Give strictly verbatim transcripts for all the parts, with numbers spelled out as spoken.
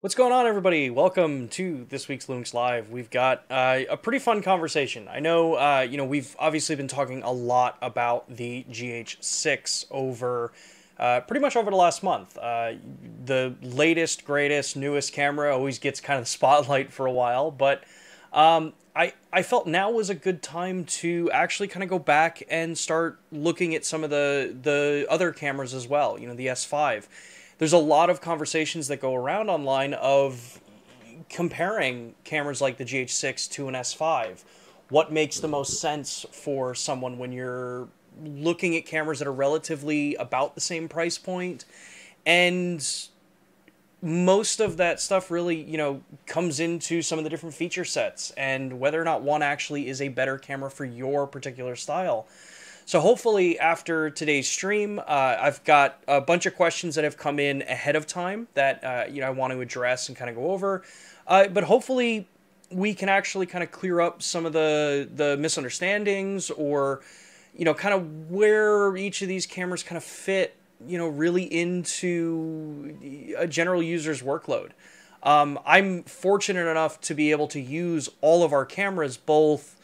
What's going on, everybody? Welcome to this week's Lumix Live. We've got uh, a pretty fun conversation. I know, uh, you know, we've obviously been talking a lot about the G H six over uh, pretty much over the last month. Uh, the latest, greatest, newest camera always gets kind of the spotlight for a while, but um, I, I felt now was a good time to actually kind of go back and start looking at some of the, the other cameras as well, you know, the S five. There's a lot of conversations that go around online of comparing cameras like the G H six to an S five. What makes the most sense for someone when you're looking at cameras that are relatively about the same price point? And most of that stuff really, you know, comes into some of the different feature sets and whether or not one actually is a better camera for your particular style. So hopefully after today's stream, uh, I've got a bunch of questions that have come in ahead of time that uh, you know, I want to address and kind of go over. Uh, but hopefully we can actually kind of clear up some of the, the misunderstandings or, you know, kind of where each of these cameras kind of fit, you know, really into a general user's workload. Um, I'm fortunate enough to be able to use all of our cameras, both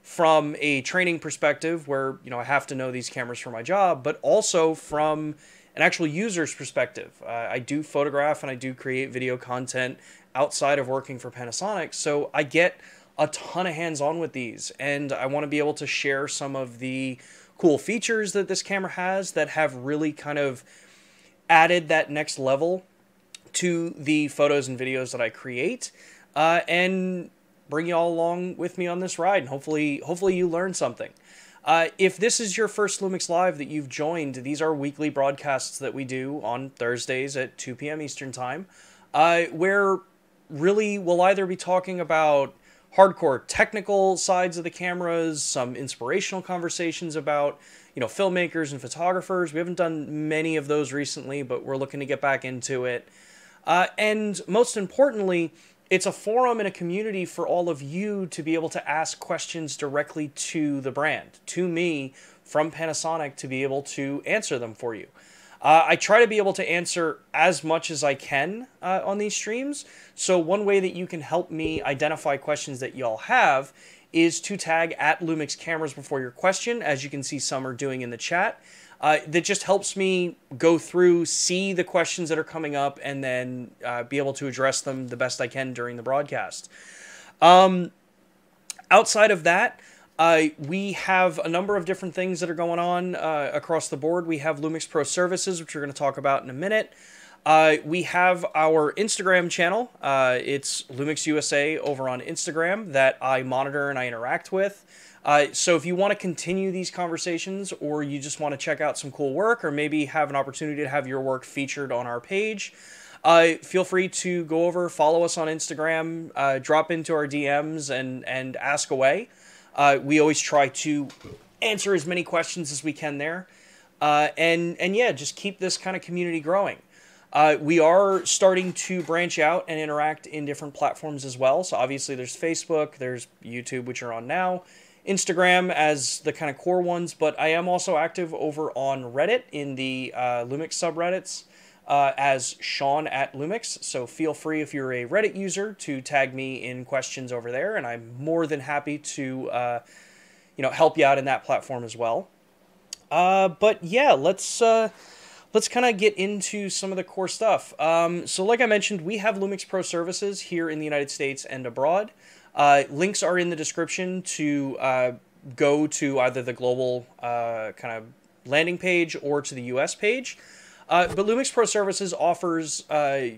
from a training perspective where, you know, I have to know these cameras for my job, but also from an actual user's perspective. Uh, I do photograph and I do create video content outside of working for Panasonic, so I get a ton of hands-on with these, and I want to be able to share some of the cool features that this camera has that have really kind of added that next level to the photos and videos that I create, uh, and bring you all along with me on this ride, and hopefully hopefully you learn something. Uh, if this is your first Lumix Live that you've joined, these are weekly broadcasts that we do on Thursdays at two P M Eastern Time, uh, where really we'll either be talking about hardcore technical sides of the cameras, some inspirational conversations about, you know, filmmakers and photographers. We haven't done many of those recently, but we're looking to get back into it. Uh, and most importantly, it's a forum and a community for all of you to be able to ask questions directly to the brand, to me, from Panasonic, to be able to answer them for you. Uh, I try to be able to answer as much as I can uh, on these streams. So one way that you can help me identify questions that y'all have is to tag at Lumix Cameras before your question, as you can see some are doing in the chat. Uh, that just helps me go through, see the questions that are coming up, and then uh, be able to address them the best I can during the broadcast. Um, outside of that, uh, we have a number of different things that are going on uh, across the board. We have Lumix Pro Services, which we're going to talk about in a minute. Uh, we have our Instagram channel. Uh, it's Lumix U S A over on Instagram that I monitor and I interact with. Uh, so if you want to continue these conversations, or you just want to check out some cool work, or maybe have an opportunity to have your work featured on our page, uh, feel free to go over, follow us on Instagram, uh, drop into our D Ms and, and ask away. Uh, we always try to answer as many questions as we can there. Uh, and, and yeah, just keep this kind of community growing. Uh, we are starting to branch out and interact in different platforms as well. So obviously there's Facebook, there's YouTube, which you're on now, Instagram as the kind of core ones, but I am also active over on Reddit in the uh, Lumix subreddits uh, as Sean at Lumix, so feel free if you're a Reddit user to tag me in questions over there, and I'm more than happy to uh, you know, help you out in that platform as well. Uh, but yeah, let's, uh, let's kind of get into some of the core stuff. Um, so like I mentioned, we have Lumix Pro Services here in the United States and abroad. Uh, links are in the description to uh, go to either the global uh, kind of landing page or to the U S page. Uh, but Lumix Pro Services offers uh, a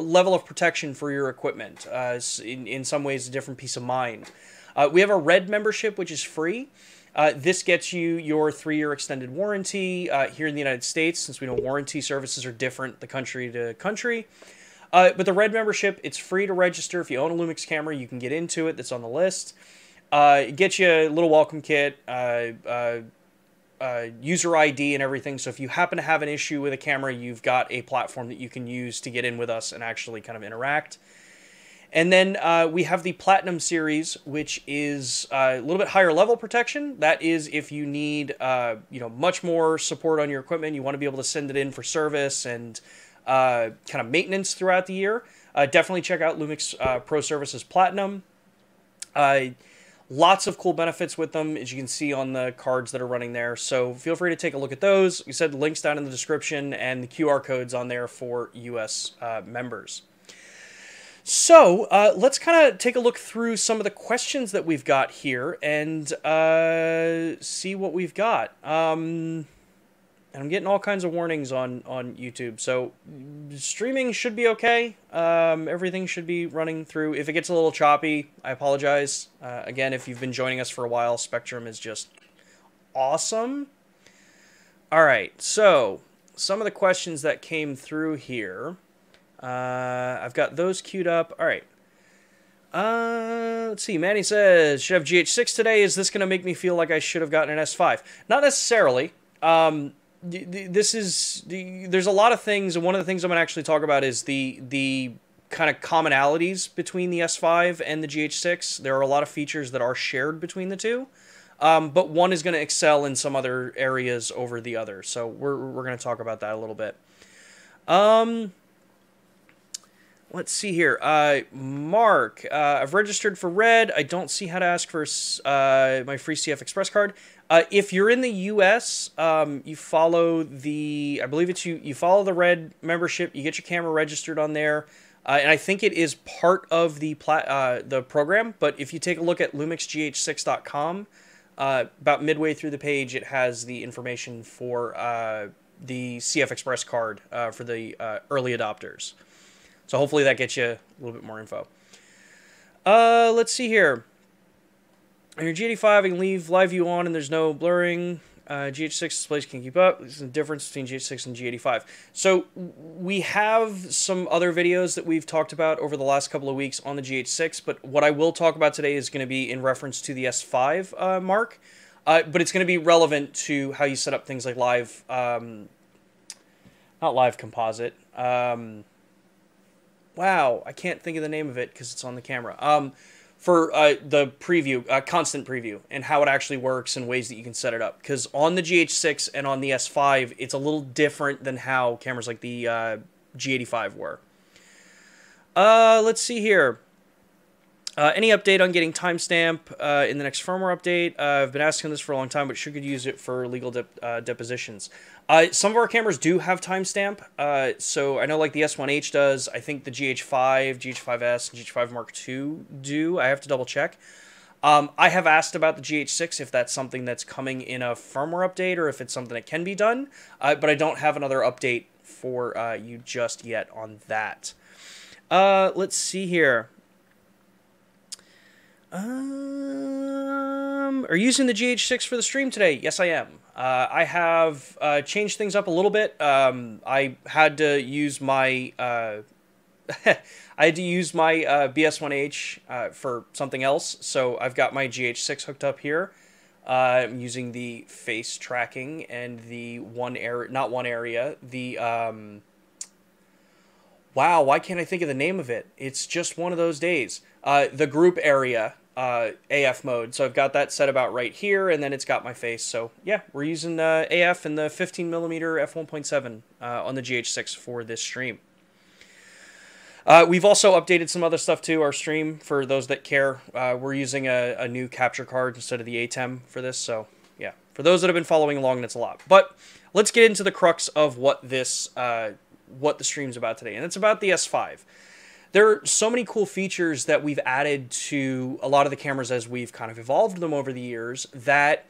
level of protection for your equipment, uh, in, in some ways a different peace of mind. Uh, we have a RED membership, which is free. Uh, this gets you your three-year extended warranty uh, here in the United States, since we know warranty services are different the country to country. Uh, but the RED membership, it's free to register. If you own a Lumix camera, you can get into it. That's on the list. Uh, it gets you a little welcome kit, uh, uh, uh, user I D and everything. So if you happen to have an issue with a camera, you've got a platform that you can use to get in with us and actually kind of interact. And then uh, we have the Platinum series, which is a little bit higher level protection. That is if you need uh, you know, much more support on your equipment, you want to be able to send it in for service and Uh, kind of maintenance throughout the year. Uh, definitely check out Lumix uh, Pro Services Platinum. Uh, lots of cool benefits with them, as you can see on the cards that are running there. So feel free to take a look at those. You said links down in the description and the Q R codes on there for U S uh, members. So uh, let's kind of take a look through some of the questions that we've got here and uh, see what we've got. Um, and I'm getting all kinds of warnings on, on YouTube. So streaming should be okay. Um, everything should be running through. If it gets a little choppy, I apologize. Uh, again, if you've been joining us for a while, Spectrum is just awesome. All right, so some of the questions that came through here. Uh, I've got those queued up. All right. Uh, let's see. Manny says, should I have G H six today? Is this going to make me feel like I should have gotten an S five? Not necessarily. Um, this is, there's a lot of things. And one of the things I'm going to actually talk about is the, the kind of commonalities between the S five and the G H six. There are a lot of features that are shared between the two. Um, but one is going to excel in some other areas over the other. So we're, we're going to talk about that a little bit. Um, Let's see here. Uh, Mark, uh, I've registered for RED. I don't see how to ask for uh, my free C F Express card. Uh, if you're in the U S, um, you follow the, I believe it's you, you follow the RED membership. You get your camera registered on there. Uh, and I think it is part of the, pla uh, the program. But if you take a look at Lumix G H six dot com, uh, about midway through the page, it has the information for uh, the C F Express card uh, for the uh, early adopters. So hopefully that gets you a little bit more info. Uh, let's see here. On your G H eighty-five, I can leave Live View on and there's no blurring. Uh, G H six displays can keep up. There's a difference between G H six and G H eighty-five. So we have some other videos that we've talked about over the last couple of weeks on the G H six, but what I will talk about today is going to be in reference to the S five uh, Mark, uh, but it's going to be relevant to how you set up things like Live, um, not Live Composite, um... Wow, I can't think of the name of it because it's on the camera. Um, for uh, the preview, uh, constant preview, and how it actually works and ways that you can set it up. Because on the G H six and on the S five, it's a little different than how cameras like the uh, G eighty-five were. Uh, let's see here. Uh, any update on getting timestamp uh, in the next firmware update? Uh, I've been asking this for a long time, but sure could use it for legal dep uh, depositions. Uh, some of our cameras do have timestamp. Uh, so I know like the S one H does. I think the G H five, G H five S, and G H five Mark two do. I have to double check. Um, I have asked about the G H six if that's something that's coming in a firmware update or if it's something that can be done. Uh, but I don't have another update for uh, you just yet on that. Uh, let's see here. Um, are you using the G H six for the stream today? Yes, I am. Uh, I have uh, changed things up a little bit. Um, I had to use my uh, I had to use my uh, B S one H uh, for something else, so I've got my G H six hooked up here. Uh, I'm using the face tracking and the one area, not one area. The um, wow, why can't I think of the name of it? It's just one of those days. Uh, the group area. Uh, A F mode. So I've got that set about right here, and then it's got my face. So yeah, we're using uh, A F and the fifteen millimeter f one point seven uh, on the G H six for this stream. Uh, we've also updated some other stuff to our stream for those that care. Uh, we're using a, a new capture card instead of the A T E M for this. So yeah, for those that have been following along, that's a lot. But let's get into the crux of what this, uh, what the stream's about today, and it's about the S five. There are so many cool features that we've added to a lot of the cameras as we've kind of evolved them over the years that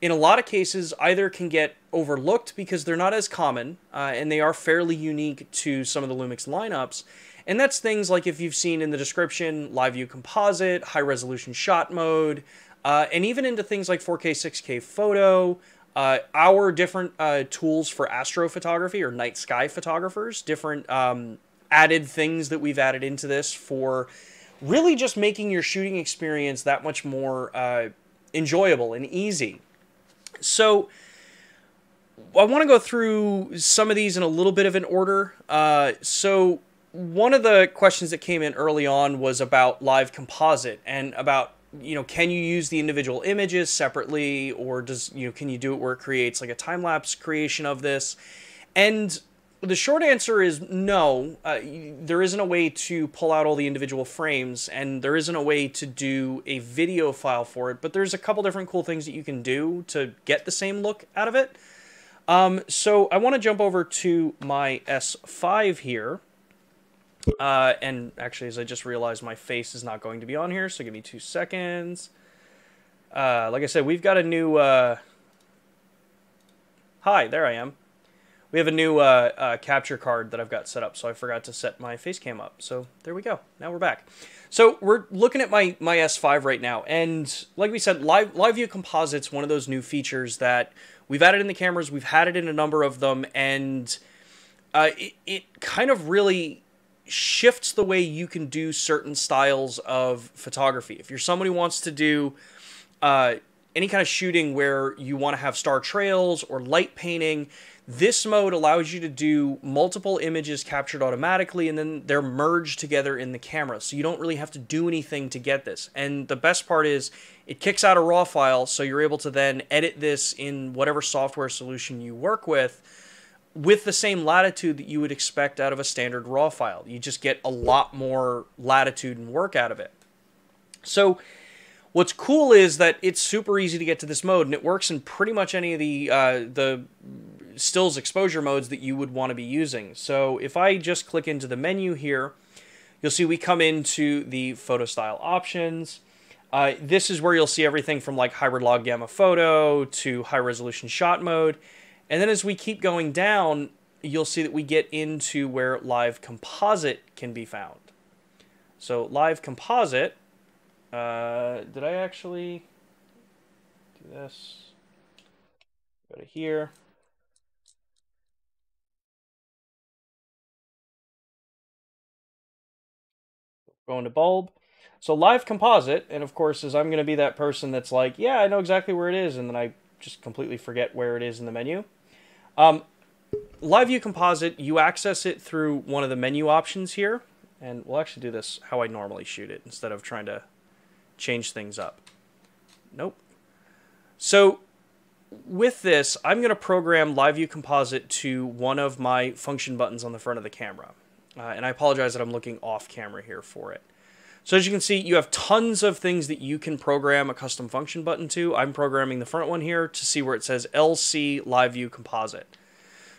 in a lot of cases either can get overlooked because they're not as common uh, and they are fairly unique to some of the Lumix lineups. And that's things like, if you've seen in the description, Live View Composite, high resolution shot mode, uh, and even into things like four K, six K photo. Uh, our different uh, tools for astrophotography or night sky photographers, different um, added things that we've added into this for really just making your shooting experience that much more uh, enjoyable and easy. So I want to go through some of these in a little bit of an order. Uh, so one of the questions that came in early on was about Live Composite and about, you know, can you use the individual images separately, or does, you know, can you do it where it creates like a time-lapse creation of this? And The short answer is no. Uh, there isn't a way to pull out all the individual frames, and there isn't a way to do a video file for it, but there's a couple different cool things that you can do to get the same look out of it. Um, so I want to jump over to my S five here. Uh, and actually, as I just realized, my face is not going to be on here, so give me two seconds. Uh, like I said, we've got a new... Uh... Hi, there I am. We have a new uh, uh, capture card that I've got set up, so I forgot to set my face cam up. So there we go. Now we're back. So we're looking at my, my S five right now. And like we said, Live, Live View Composite's one of those new features that we've added in the cameras. We've had it in a number of them. And uh, it, it kind of really shifts the way you can do certain styles of photography. If you're somebody who wants to do... Uh, any kind of shooting where you want to have star trails or light painting, this mode allows you to do multiple images captured automatically, and then they're merged together in the camera. So you don't really have to do anything to get this. And the best part is it kicks out a RAW file, so you're able to then edit this in whatever software solution you work with, with the same latitude that you would expect out of a standard RAW file. You just get a lot more latitude and work out of it. So... what's cool is that it's super easy to get to this mode, and it works in pretty much any of the uh, the stills exposure modes that you would want to be using. So if I just click into the menu here, you'll see we come into the photo style options. Uh, this is where you'll see everything from like hybrid log gamma photo to high resolution shot mode. And then as we keep going down, you'll see that we get into where Live Composite can be found. So Live Composite... Uh, did I actually do this? Go to here. Going to bulb. So Live Composite, and of course, is I'm going to be that person that's like, yeah, I know exactly where it is, and then I just completely forget where it is in the menu. Um, Live View Composite, you access it through one of the menu options here, and we'll actually do this how I normally shoot it instead of trying to change things up. Nope. So with this, I'm going to program Live View Composite to one of my function buttons on the front of the camera. Uh, and I apologize that I'm looking off camera here for it. So as you can see, you have tons of things that you can program a custom function button to. I'm programming the front one here to see where it says L C Live View Composite.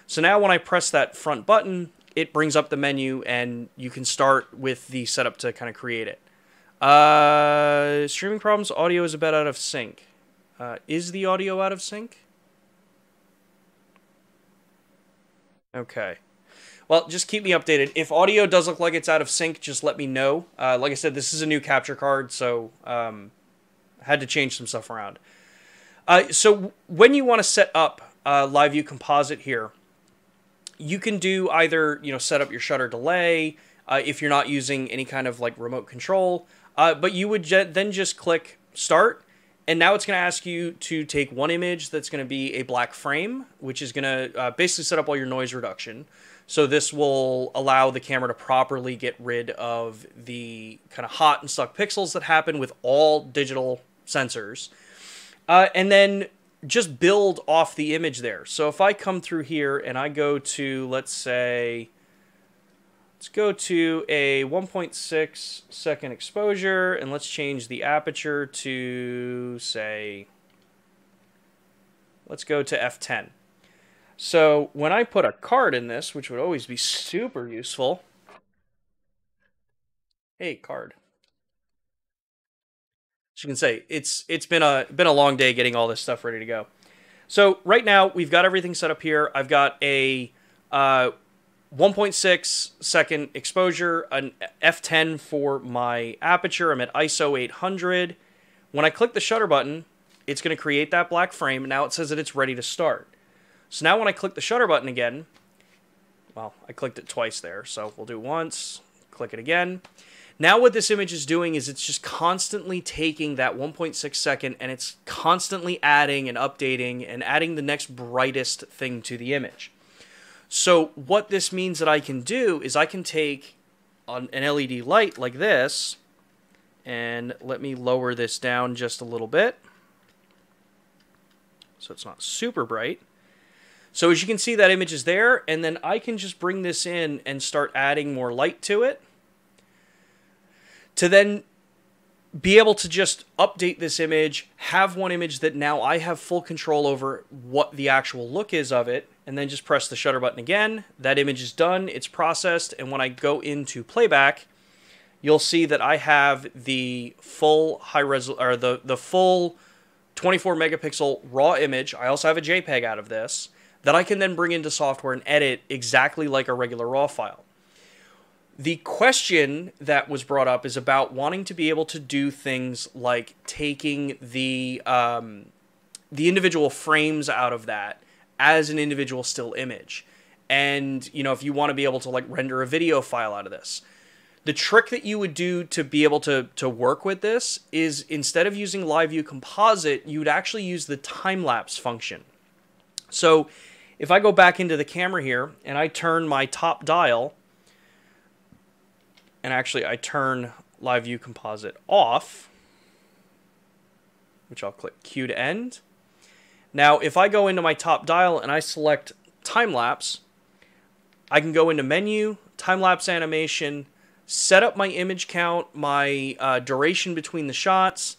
So now when I press that front button, it brings up the menu and you can start with the setup to kind of create it. Uh, streaming problems, audio is a bit out of sync. Uh, is the audio out of sync? Okay. Well, just keep me updated. If audio does look like it's out of sync, just let me know. Uh, like I said, this is a new capture card, so um, I had to change some stuff around. Uh, so when you want to set up uh, Live View Composite here, you can do either, you know, set up your shutter delay, uh, if you're not using any kind of like remote control. Uh, but you would then just click start, and now it's going to ask you to take one image that's going to be a black frame, which is going to uh, basically set up all your noise reduction. So this will allow the camera to properly get rid of the kind of hot and stuck pixels that happen with all digital sensors. Uh, and then just build off the image there. So if I come through here and I go to, let's say, let's go to a one point six second exposure, and let's change the aperture to, say, let's go to F ten. So when I put a card in this, which would always be super useful. Hey, card. As you can say, it's it's been a been a long day getting all this stuff ready to go. So right now we've got everything set up here. I've got a uh, one point six second exposure, an F ten for my aperture. I'm at I S O eight hundred. When I click the shutter button, it's going to create that black frame. Now it says that it's ready to start. So now when I click the shutter button again, well, I clicked it twice there, so we'll do once, click it again. Now what this image is doing is it's just constantly taking that one point six second and it's constantly adding and updating and adding the next brightest thing to the image. So what this means that I can do is I can take an L E D light like this, and let me lower this down just a little bit so it's not super bright. So as you can see, that image is there, and then I can just bring this in and start adding more light to it to then be able to just update this image, have one image that now I have full control over what the actual look is of it, and then just press the shutter button again. That image is done, it's processed, and when I go into playback, you'll see that I have the full high res or the the full twenty-four megapixel raw image. I also have a JPEG out of this that I can then bring into software and edit exactly like a regular raw file. The question that was brought up is about wanting to be able to do things like taking the, um, the individual frames out of that as an individual still image. And, you know, if you want to be able to like render a video file out of this, the trick that you would do to be able to, to work with this is instead of using Live View Composite, you would actually use the time-lapse function. So if I go back into the camera here and I turn my top dial, and actually I turn Live View Composite off, which I'll click Q to end. Now, if I go into my top dial and I select time-lapse, I can go into menu, time-lapse animation, set up my image count, my uh, duration between the shots,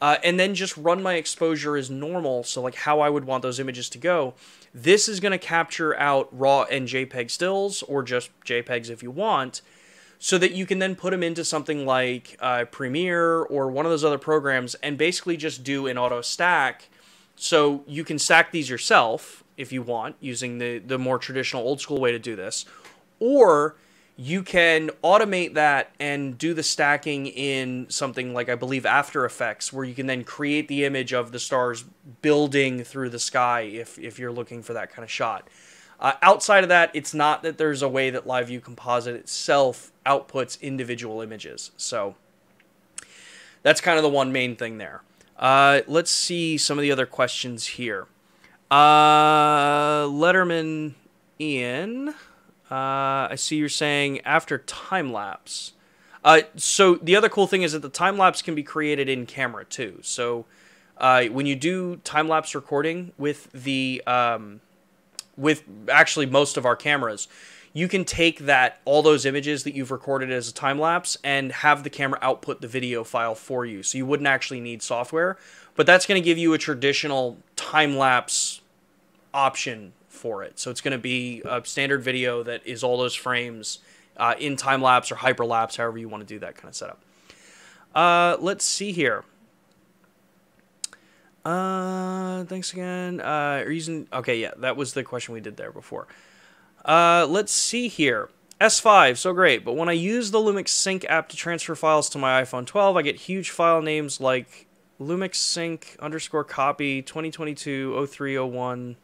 uh, and then just run my exposure as normal. So like how I would want those images to go. This is going to capture out RAW and JPEG stills, or just JPEGs if you want, so that you can then put them into something like uh, Premiere or one of those other programs and basically just do an auto stack. So you can stack these yourself if you want, using the, the more traditional old school way to do this, or you can automate that and do the stacking in something like, I believe, After Effects, where you can then create the image of the stars building through the sky if, if you're looking for that kind of shot. Uh, outside of that, it's not that there's a way that Live View Composite itself outputs individual images. So that's kind of the one main thing there. Uh, let's see some of the other questions here. Uh, Letterman Ian, uh, I see you're saying after time-lapse. Uh, so the other cool thing is that the time-lapse can be created in camera too. So uh, when you do time-lapse recording with the... Um, with actually most of our cameras, you can take that, all those images that you've recorded as a time lapse, and have the camera output the video file for you. So you wouldn't actually need software, but that's going to give you a traditional time lapse option for it. So it's going to be a standard video that is all those frames uh, in time lapse or hyperlapse, however you want to do that kind of setup. Uh, let's see here. Uh, thanks again. Uh, reason. Okay, yeah, that was the question we did there before. Uh, let's see here. S five, so great, but when I use the Lumix Sync app to transfer files to my iPhone twelve, I get huge file names like Lumix Sync underscore copy twenty twenty-two oh three oh one,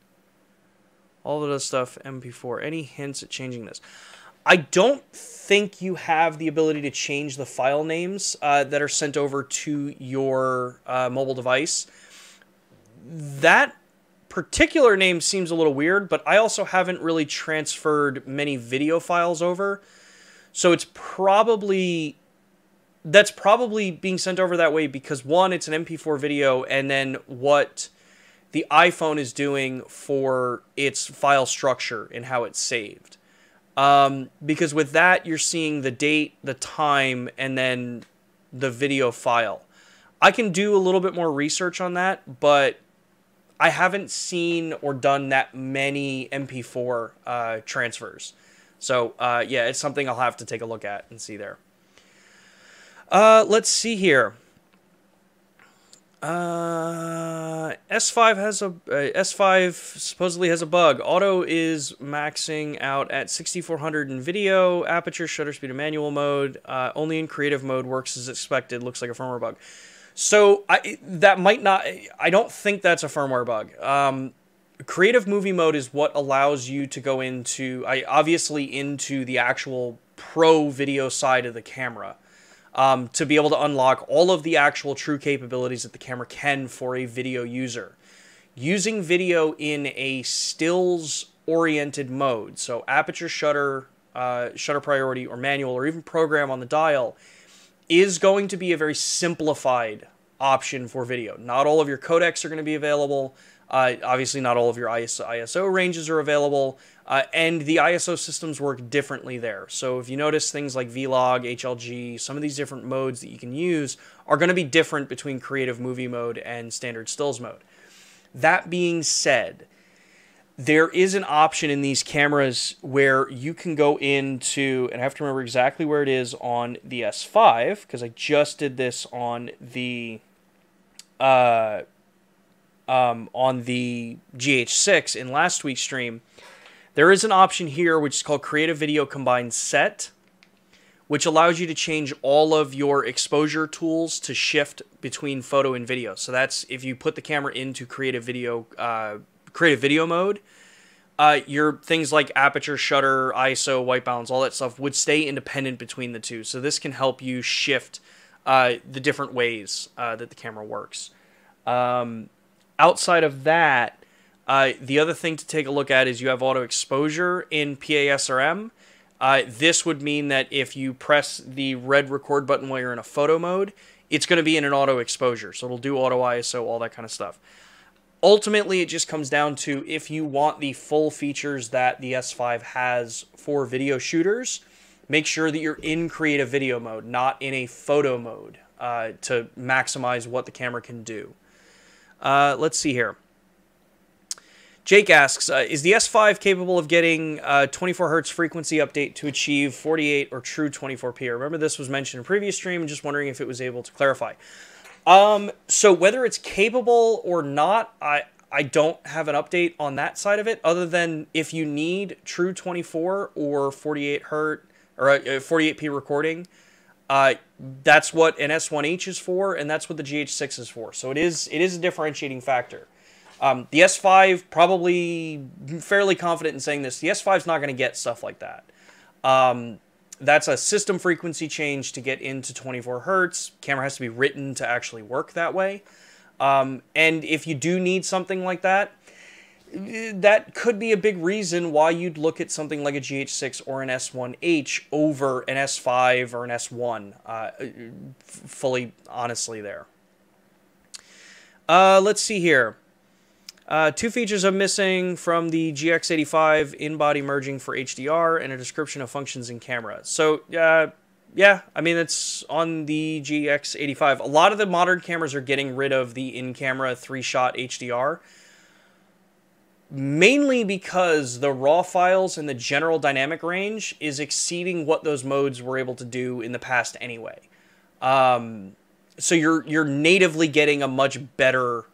all of this stuff, M P four. Any hints at changing this? I don't think you have the ability to change the file names uh, that are sent over to your uh, mobile device. That particular name seems a little weird, but I also haven't really transferred many video files over. So it's probably, that's probably being sent over that way because one, it's an M P four video, and then what the iPhone is doing for its file structure and how it's saved. Um, because with that, you're seeing the date, the time, and then the video file. I can do a little bit more research on that, but I haven't seen or done that many M P four uh, transfers. So uh, yeah, it's something I'll have to take a look at and see there. Uh, let's see here. Uh, S five has a uh, S five supposedly has a bug. Auto is maxing out at sixty-four hundred in video, aperture, shutter speed, and manual mode. Uh, only in creative mode works as expected. Looks like a firmware bug. So I, that might not, I don't think that's a firmware bug. Um, creative movie mode is what allows you to go into, I obviously into the actual pro video side of the camera um, to be able to unlock all of the actual true capabilities that the camera can for a video user. Using video in a stills oriented mode, so aperture, shutter, uh, shutter priority or manual or even program on the dial, is going to be a very simplified option for video. Not all of your codecs are going to be available. Uh, obviously, not all of your I S O ranges are available, uh, and the I S O systems work differently there. So if you notice, things like Vlog, H L G, some of these different modes that you can use are going to be different between creative movie mode and standard stills mode. That being said, there is an option in these cameras where you can go into, and I have to remember exactly where it is on the S five, because I just did this on the uh, um, on the G H six in last week's stream. There is an option here which is called Creative Video Combined Set, which allows you to change all of your exposure tools to shift between photo and video. So that's if you put the camera into Creative Video uh, creative video mode, uh, your things like aperture, shutter, I S O, white balance, all that stuff would stay independent between the two. So this can help you shift uh, the different ways uh, that the camera works. Um, outside of that, uh, the other thing to take a look at is you have auto exposure in P A S R M. Uh, this would mean that if you press the red record button while you're in a photo mode, it's going to be in an auto exposure. So it'll do auto I S O, all that kind of stuff. Ultimately, it just comes down to if you want the full features that the S five has for video shooters, make sure that you're in creative video mode, not in a photo mode, uh, to maximize what the camera can do. Uh, let's see here. Jake asks, uh, is the S five capable of getting uh, twenty-four hertz frequency update to achieve forty-eight or true twenty-four p? I remember this was mentioned in a previous stream, and just wondering if it was able to clarify. Um, so whether it's capable or not, I, I don't have an update on that side of it, other than if you need true twenty-four or forty-eight hertz or uh, forty-eight p recording, uh, that's what an S one H is for, and that's what the G H six is for. So it is, it is a differentiating factor. Um, the S five, probably fairly confident in saying this, the S five is not going to get stuff like that. Um, That's a system frequency change to get into twenty-four hertz. Camera has to be written to actually work that way. Um, and if you do need something like that, that could be a big reason why you'd look at something like a G H six or an S one H over an S five or an S one, uh, fully honestly there. Uh, let's see here. Uh, two features I'm missing from the G X eighty-five, in-body merging for H D R and a description of functions in camera. So, uh, yeah, I mean, it's on the G X eighty-five. A lot of the modern cameras are getting rid of the in-camera three-shot H D R, mainly because the RAW files and the general dynamic range is exceeding what those modes were able to do in the past anyway. Um, so you're, you're natively getting a much better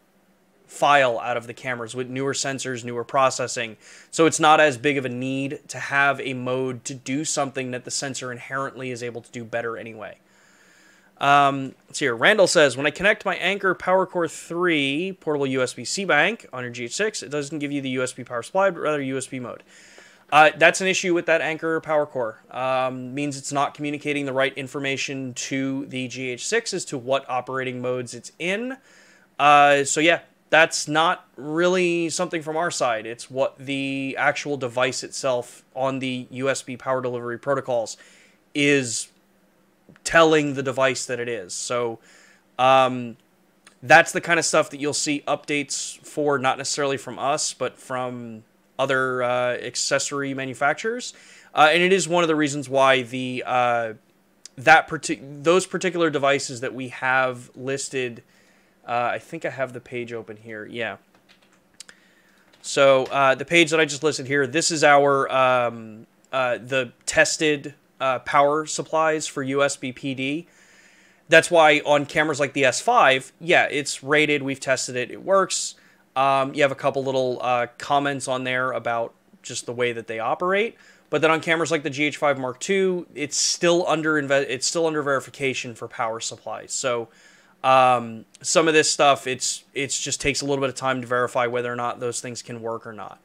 file out of the cameras with newer sensors, newer processing. So it's not as big of a need to have a mode to do something that the sensor inherently is able to do better anyway. Um, let's see here. Randall says, when I connect my Anker PowerCore three portable U S B C bank on your G H six, it doesn't give you the U S B power supply, but rather U S B mode. Uh, that's an issue with that Anker PowerCore. Um, means it's not communicating the right information to the G H six as to what operating modes it's in. Uh, so yeah, that's not really something from our side. It's what the actual device itself on the U S B power delivery protocols is telling the device that it is. So um, that's the kind of stuff that you'll see updates for, not necessarily from us, but from other uh, accessory manufacturers. Uh, and it is one of the reasons why the uh, that partic- those particular devices that we have listed. Uh, I think I have the page open here. Yeah. So uh, the page that I just listed here, this is our um, uh, the tested uh, power supplies for U S B P D. That's why on cameras like the S five, yeah, it's rated. We've tested it. It works. Um, you have a couple little uh, comments on there about just the way that they operate. But then on cameras like the G H five Mark two, it's still under it's still under verification for power supplies. So. Um, some of this stuff, it's, it's just takes a little bit of time to verify whether or not those things can work or not.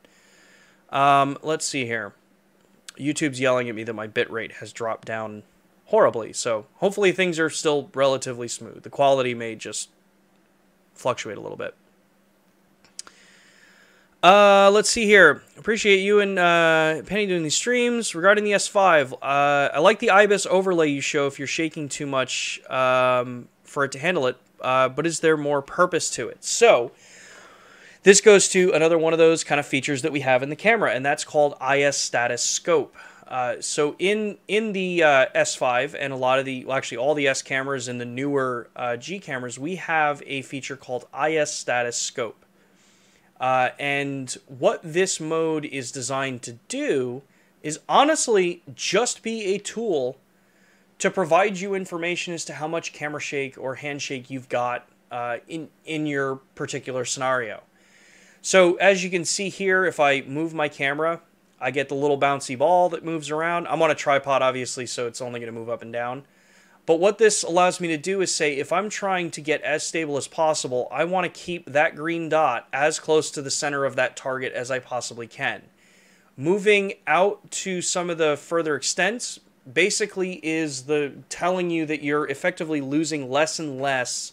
Um, let's see here. YouTube's yelling at me that my bitrate has dropped down horribly. So hopefully things are still relatively smooth. The quality may just fluctuate a little bit. Uh, let's see here. Appreciate you and uh, Penny doing these streams. Regarding the S five, uh, I like the IBIS overlay you show if you're shaking too much, um... for it to handle it, uh, but is there more purpose to it? So This goes to another one of those kind of features that we have in the camera, and that's called I S Status Scope. Uh, so in in the uh, S five and a lot of the, well, actually all the S cameras and the newer uh, G cameras, we have a feature called I S Status Scope. Uh, and what this mode is designed to do is honestly just be a tool to provide you information as to how much camera shake or handshake you've got uh, in, in your particular scenario. So as you can see here, if I move my camera, I get the little bouncy ball that moves around. I'm on a tripod, obviously, so it's only going to move up and down. But what this allows me to do is say, if I'm trying to get as stable as possible, I want to keep that green dot as close to the center of that target as I possibly can. Moving out to some of the further extents basically is the telling you that you're effectively losing less and less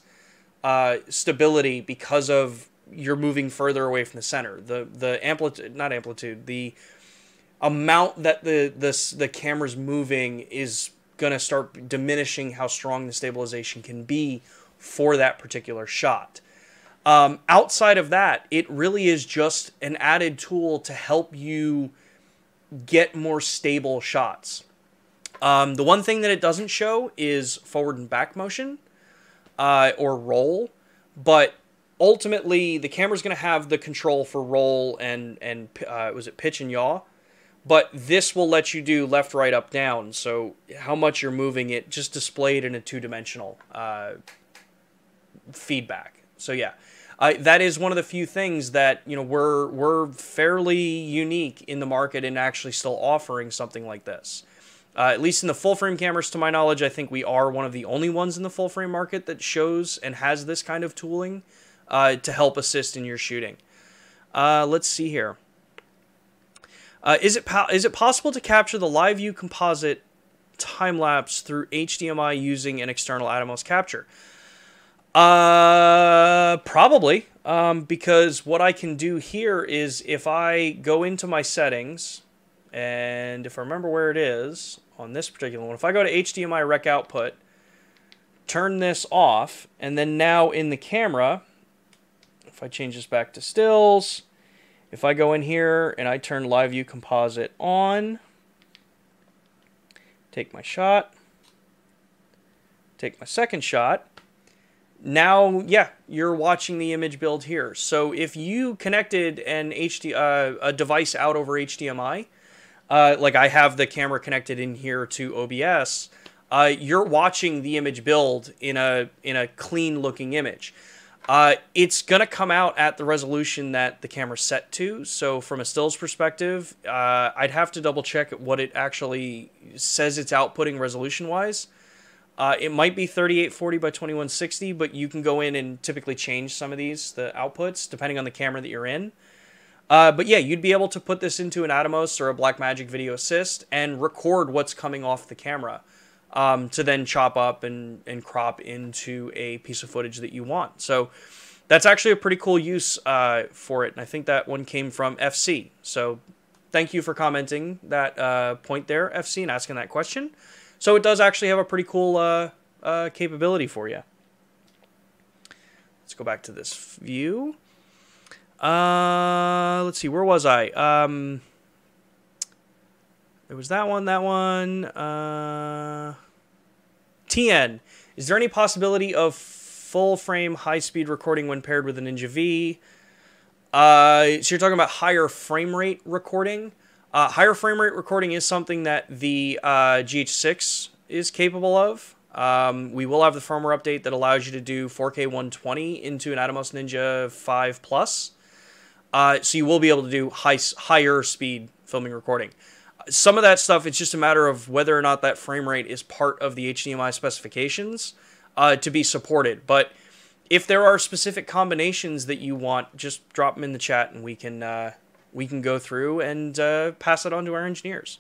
uh, stability because of you're moving further away from the center. The, the amplitude, not amplitude, the... amount that the this the camera's moving is going to start diminishing how strong the stabilization can be for that particular shot. Um, outside of that, it really is just an added tool to help you get more stable shots. Um, the one thing that it doesn't show is forward and back motion uh, or roll, but ultimately the camera's going to have the control for roll and and uh, was it pitch and yaw. But this will let you do left, right, up, down. So how much you're moving it, just displayed in a two-dimensional uh, feedback. So yeah, I, that is one of the few things that, you know, we're we're fairly unique in the market in actually still offering something like this. Uh, at least in the full-frame cameras, to my knowledge, I think we are one of the only ones in the full-frame market that shows and has this kind of tooling uh, to help assist in your shooting. Uh, let's see here. Uh, is it po is it possible to capture the Live View Composite time lapse through H D M I using an external Atomos capture? Uh, probably, um, because what I can do here is if I go into my settings, and if I remember where it is on this particular one, if I go to H D M I rec output, turn this off, and then now in the camera, if I change this back to stills. If I go in here and I turn Live View Composite on, take my shot, take my second shot, now, yeah, you're watching the image build here. So if you connected an H D, uh, a device out over H D M I, uh, like I have the camera connected in here to O B S, uh, you're watching the image build in a, in a clean-looking image. Uh, it's going to come out at the resolution that the camera's set to. So from a stills perspective, uh, I'd have to double check what it actually says it's outputting resolution-wise. Uh, it might be thirty-eight forty by twenty-one sixty, but you can go in and typically change some of these, the outputs, depending on the camera that you're in. Uh, but yeah, you'd be able to put this into an Atomos or a Blackmagic Video Assist and record what's coming off the camera. Um, to then chop up and, and crop into a piece of footage that you want. So that's actually a pretty cool use uh, for it. And I think that one came from F C. So thank you for commenting that uh, point there, F C, and asking that question. So it does actually have a pretty cool uh, uh, capability for you. Let's go back to this view. Uh, let's see, where was I? Um... There was that one, that one. Uh, T N. Is there any possibility of full-frame high-speed recording when paired with a Ninja V? Uh, so you're talking about higher frame rate recording. Uh, higher frame rate recording is something that the uh, G H six is capable of. Um, we will have the firmware update that allows you to do four K one twenty into an Atomos Ninja five plus. Uh, so you will be able to do high, higher speed filming recording. Some of that stuff, it's just a matter of whether or not that frame rate is part of the H D M I specifications uh, to be supported. But if there are specific combinations that you want, just drop them in the chat and we can uh, we can go through and uh, pass it on to our engineers.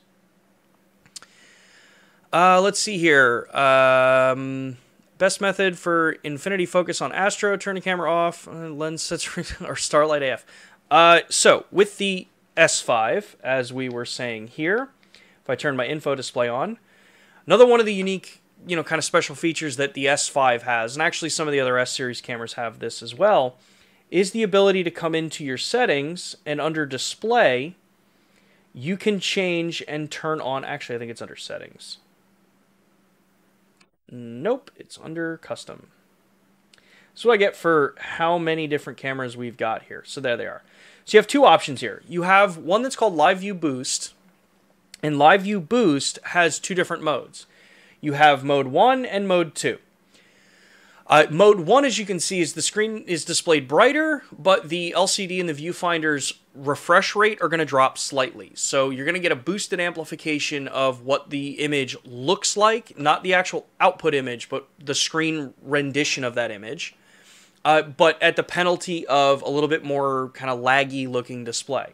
Uh, let's see here. Um, best method for infinity focus on Astro. Turn the camera off. Uh, lens sets or Starlight A F. Uh, so with the S five, as we were saying here, if I turn my info display on, another one of the unique, you know, kind of special features that the S five has, and actually some of the other S series cameras have this as well, is the ability to come into your settings, and under display, you can change and turn on, actually I think it's under settings. Nope, it's under custom. That's what I get for how many different cameras we've got here. So there they are. So you have two options here. You have one that's called Live View Boost, and Live View Boost has two different modes. You have mode one and mode two. Uh, mode one, as you can see, is the screen is displayed brighter, but the L C D and the viewfinder's refresh rate are going to drop slightly. So you're going to get a boosted amplification of what the image looks like, not the actual output image, but the screen rendition of that image, uh, but at the penalty of a little bit more kind of laggy looking display.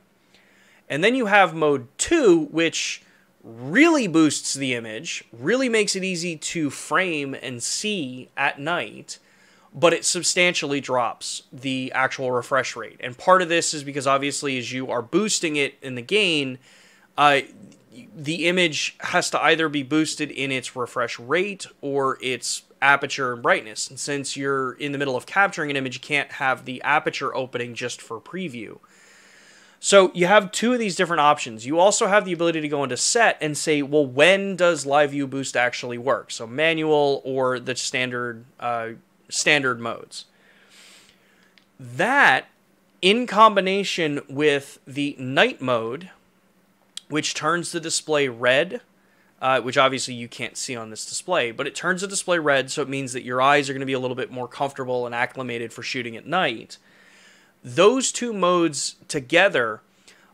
And then you have mode two, which really boosts the image, really makes it easy to frame and see at night, but it substantially drops the actual refresh rate. And part of this is because obviously as you are boosting it in the gain, uh, the image has to either be boosted in its refresh rate or its aperture and brightness. And since you're in the middle of capturing an image, you can't have the aperture opening just for preview. So you have two of these different options. You also have the ability to go into set and say, well, when does Live View Boost actually work? So manual or the standard uh, standard modes. That, in combination with the night mode, which turns the display red, uh, which obviously you can't see on this display, but it turns the display red, so it means that your eyes are going to be a little bit more comfortable and acclimated for shooting at night. Those two modes together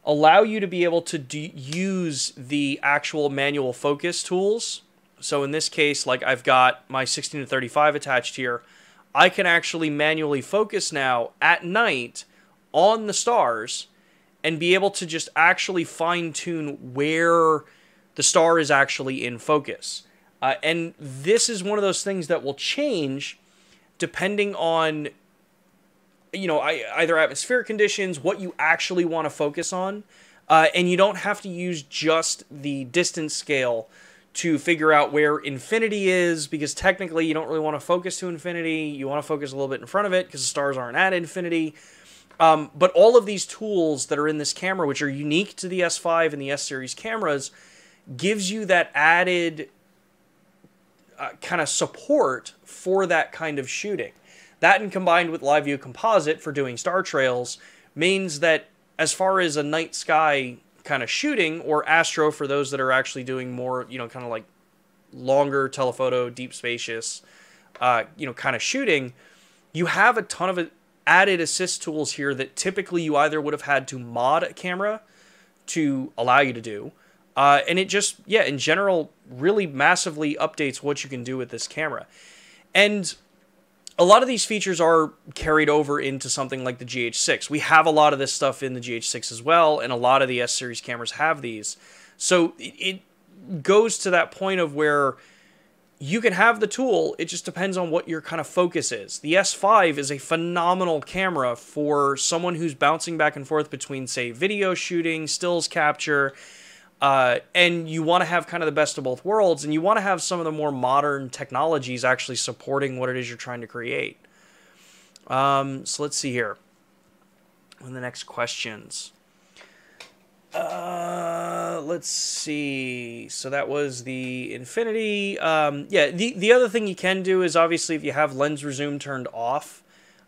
allow you to be able to d use the actual manual focus tools. So in this case, like I've got my sixteen to thirty-five attached here, I can actually manually focus now at night on the stars and be able to just actually fine tune where the star is actually in focus. Uh, and this is one of those things that will change depending on, you know, either atmospheric conditions, what you actually want to focus on, uh, and you don't have to use just the distance scale to figure out where infinity is, because technically you don't really want to focus to infinity. You want to focus a little bit in front of it because the stars aren't at infinity. Um, but all of these tools that are in this camera, which are unique to the S five and the S-series cameras, gives you that added uh, kind of support for that kind of shooting. That, and combined with Live View Composite for doing star trails, means that as far as a night sky kind of shooting, or astro for those that are actually doing more, you know, kind of like longer telephoto, deep spacious, uh, you know, kind of shooting, you have a ton of added assist tools here that typically you either would have had to mod a camera to allow you to do, uh, and it just, yeah, in general, really massively updates what you can do with this camera. And a lot of these features are carried over into something like the G H six. We have a lot of this stuff in the G H six as well, and a lot of the S-series cameras have these. So it goes to that point of where you can have the tool, it just depends on what your kind of focus is. The S five is a phenomenal camera for someone who's bouncing back and forth between, say, video shooting, stills capture, Uh, and you want to have kind of the best of both worlds, and you want to have some of the more modern technologies actually supporting what it is you're trying to create. Um, so let's see here. One of the next questions. Uh, let's see. So that was the infinity. Um, yeah, the, the other thing you can do is obviously if you have lens resume turned off,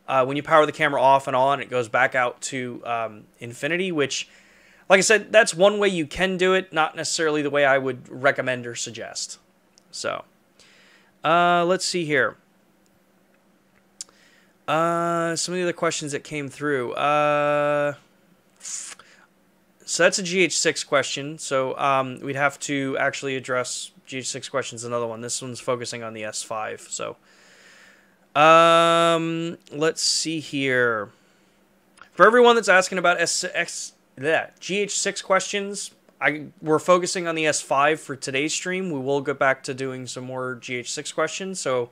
uh, when you power the camera off and on, it goes back out to um, infinity, which, like I said, that's one way you can do it, not necessarily the way I would recommend or suggest. So, uh, let's see here. Uh, some of the other questions that came through. Uh, so that's a G H six question. So um, we'd have to actually address G H six questions, another one. This one's focusing on the S five. So um, let's see here. For everyone that's asking about S X, that G H six questions, I we're focusing on the S five for today's stream. We will get back to doing some more G H six questions, so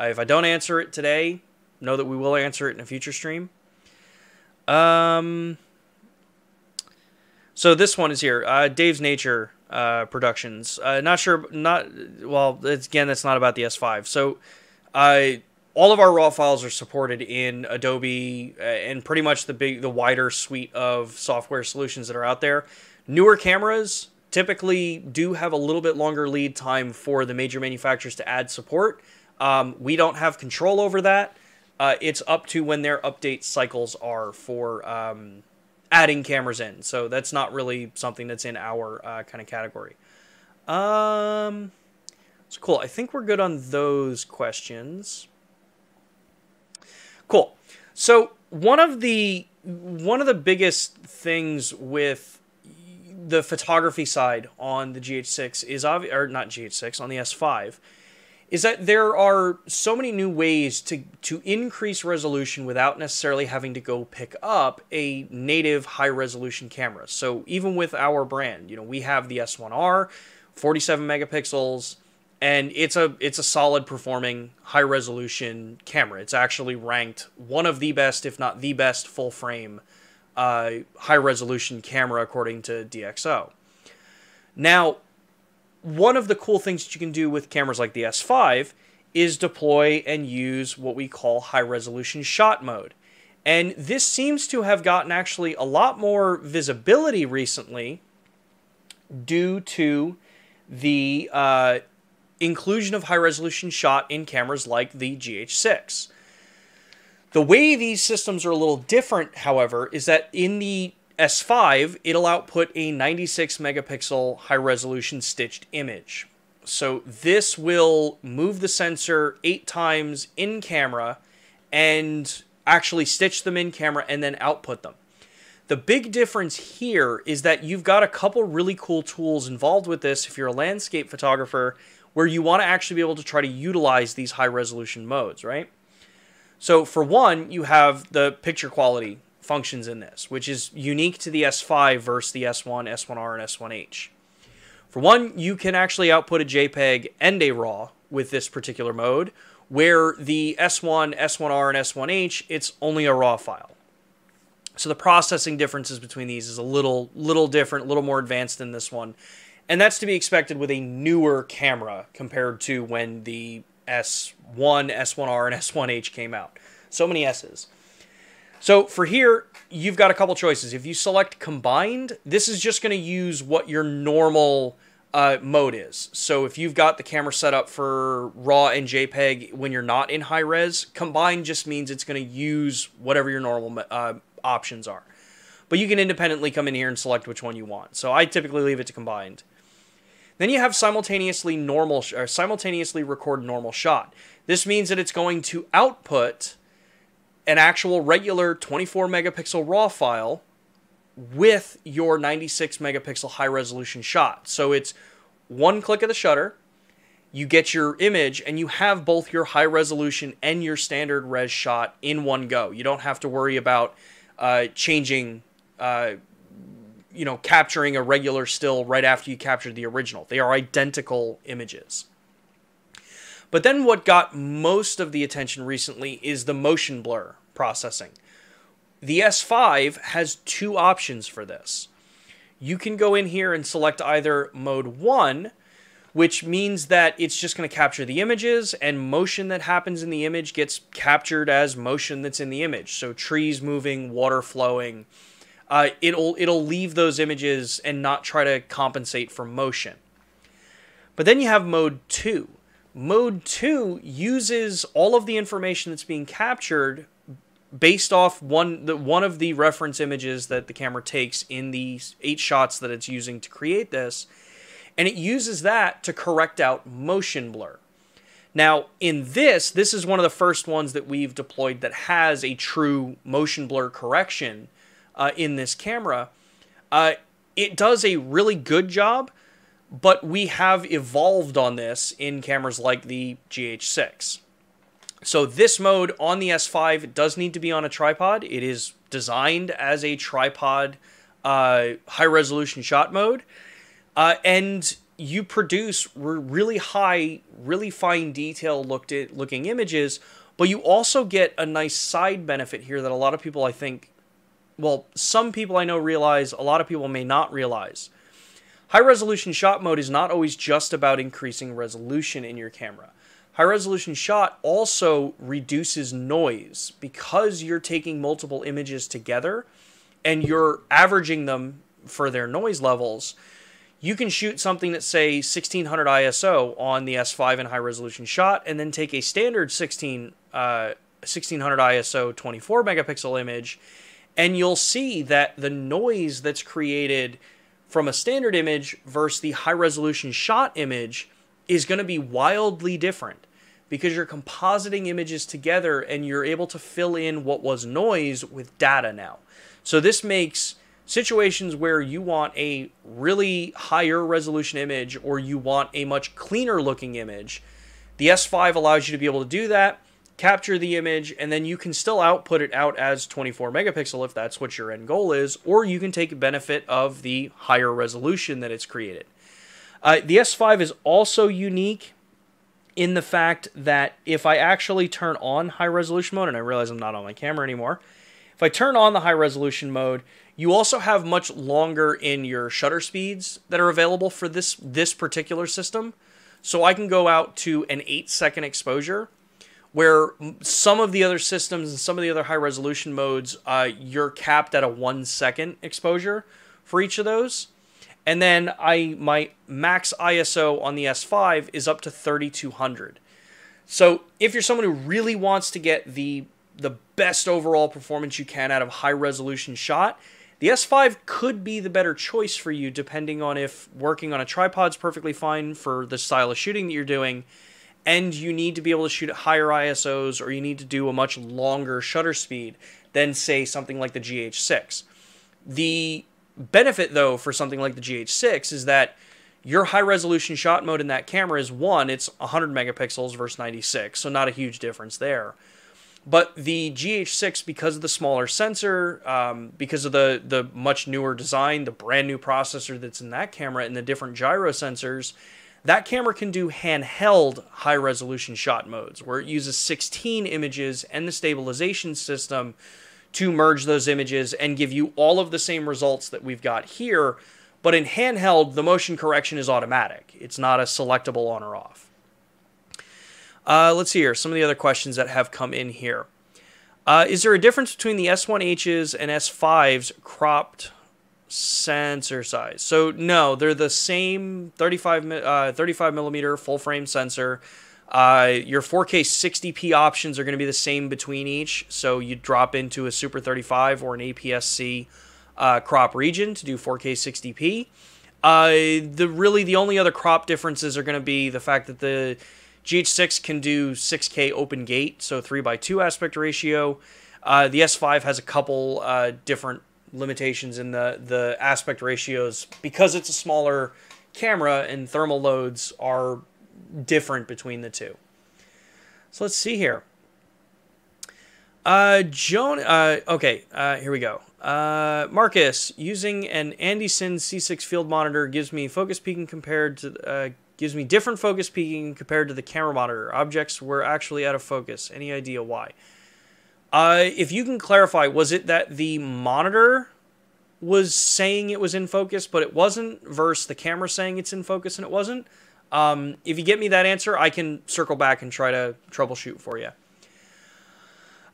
uh, if I don't answer it today, know that we will answer it in a future stream. Um so this one is here. uh Dave's Nature uh Productions, uh not sure, not well, it's, again, that's not about the S five. So I uh, all of our RAW files are supported in Adobe and pretty much the big, the wider suite of software solutions that are out there. Newer cameras typically do have a little bit longer lead time for the major manufacturers to add support. Um, we don't have control over that. Uh, it's up to when their update cycles are for um, adding cameras in. So that's not really something that's in our uh, kind of category. Um, so cool. I think we're good on those questions. Cool. So one of the one of the biggest things with the photography side on the G H six is obvi- or not G H six on the S five. Is that there are so many new ways to, to increase resolution without necessarily having to go pick up a native high-resolution camera. So even with our brand, you know, we have the S one R, forty-seven megapixels, and it's a it's a solid-performing, high-resolution camera. It's actually ranked one of the best, if not the best, full-frame uh, high-resolution camera according to D X O. Now, one of the cool things that you can do with cameras like the S five is deploy and use what we call high-resolution shot mode. And this seems to have gotten actually a lot more visibility recently due to the uh, inclusion of high-resolution shot in cameras like the G H six. The way these systems are a little different, however, is that in the S five, it'll output a ninety-six megapixel high-resolution stitched image. So this will move the sensor eight times in camera and actually stitch them in camera and then output them. The big difference here is that you've got a couple really cool tools involved with this if you're a landscape photographer where you want to actually be able to try to utilize these high-resolution modes, right? So for one, you have the picture quality functions in this, which is unique to the S five versus the S one, S one R, and S one H. For one, you can actually output a JPEG and a RAW with this particular mode, where the S one, S one R, and S one H, it's only a RAW file. So the processing differences between these is a little, little different, a little more advanced than this one, and that's to be expected with a newer camera compared to when the S one, S one R, and S one H came out. So many S's. So for here, you've got a couple choices. If you select combined, this is just going to use what your normal uh, mode is. So if you've got the camera set up for RAW and JPEG when you're not in high res, combined just means it's going to use whatever your normal uh, options are. But you can independently come in here and select which one you want. So I typically leave it to combined. Then you have simultaneously normal or simultaneously record normal shot. This means that it's going to output an actual regular twenty-four megapixel RAW file with your ninety-six megapixel high resolution shot. So it's one click of the shutter, you get your image, and you have both your high resolution and your standard res shot in one go. You don't have to worry about uh, changing, uh, you know, capturing a regular still right after you captured the original. They are identical images. But then what got most of the attention recently is the motion blur processing. The S five has two options for this. You can go in here and select either mode one, which means that it's just going to capture the images, and motion that happens in the image gets captured as motion that's in the image. So trees moving, water flowing. Uh, it'll, it'll leave those images and not try to compensate for motion. But then you have mode two. Mode two uses all of the information that's being captured based off one, the, one of the reference images that the camera takes in the eight shots that it's using to create this, and it uses that to correct out motion blur. Now, in this, this is one of the first ones that we've deployed that has a true motion blur correction uh, in this camera. Uh, it does a really good job, but we have evolved on this in cameras like the G H six. So this mode on the S five does need to be on a tripod. It is designed as a tripod uh, high-resolution shot mode. Uh, and you produce really high, really fine detail looked at looking images, but you also get a nice side benefit here that a lot of people, I think, well, some people I know realize, a lot of people may not realize. High-resolution shot mode is not always just about increasing resolution in your camera. High-resolution shot also reduces noise because you're taking multiple images together and you're averaging them for their noise levels. You can shoot something that's, say, sixteen hundred I S O on the S five in high-resolution shot and then take a standard sixteen, uh, sixteen hundred I S O twenty-four megapixel image, and you'll see that the noise that's created from a standard image versus the high-resolution shot image is going to be wildly different, because you're compositing images together and you're able to fill in what was noise with data now. So this makes situations where you want a really higher resolution image or you want a much cleaner looking image, the S five allows you to be able to do that, capture the image, and then you can still output it out as twenty-four megapixel if that's what your end goal is, or you can take benefit of the higher resolution that it's created. Uh, the S five is also unique in the fact that if I actually turn on high resolution mode, and I realize I'm not on my camera anymore, if I turn on the high resolution mode, you also have much longer in your shutter speeds that are available for this, this particular system. So I can go out to an eight second exposure, where some of the other systems and some of the other high resolution modes, uh, you're capped at a one second exposure for each of those. And then I my max I S O on the S five is up to thirty-two hundred. So if you're someone who really wants to get the, the best overall performance you can out of high-resolution shot, the S five could be the better choice for you, depending on if working on a tripod's perfectly fine for the style of shooting that you're doing, and you need to be able to shoot at higher I S Os, or you need to do a much longer shutter speed than, say, something like the G H six. The benefit, though, for something like the G H six is that your high-resolution shot mode in that camera is, one, it's one hundred megapixels versus ninety-six, so not a huge difference there. But the G H six, because of the smaller sensor, um, because of the, the much newer design, the brand new processor that's in that camera, and the different gyro sensors, that camera can do handheld high-resolution shot modes, where it uses sixteen images and the stabilization system to merge those images and give you all of the same results that we've got here. But in handheld, the motion correction is automatic. It's not a selectable on or off. Uh, let's see here, some of the other questions that have come in here. Uh, is there a difference between the S one H's and S five's cropped sensor size? So no, they're the same thirty-five millimeter full frame sensor. Uh, your four K sixty P options are going to be the same between each. So you drop into a Super thirty-five or an A P S C uh, crop region to do four K sixty P. Uh, the really the only other crop differences are going to be the fact that the G H six can do six K open gate, so three by two aspect ratio. Uh, the S five has a couple uh, different limitations in the, the aspect ratios because it's a smaller camera and thermal loads are different between the two. So let's see here. Uh, Joan, uh, okay, uh, here we go. Uh, Marcus, using an Anderson C six field monitor gives me focus peaking compared to... Uh, gives me different focus peaking compared to the camera monitor. Objects were actually out of focus. Any idea why? Uh, if you can clarify, was it that the monitor was saying it was in focus, but it wasn't, versus the camera saying it's in focus and it wasn't? Um, if you get me that answer, I can circle back and try to troubleshoot for you.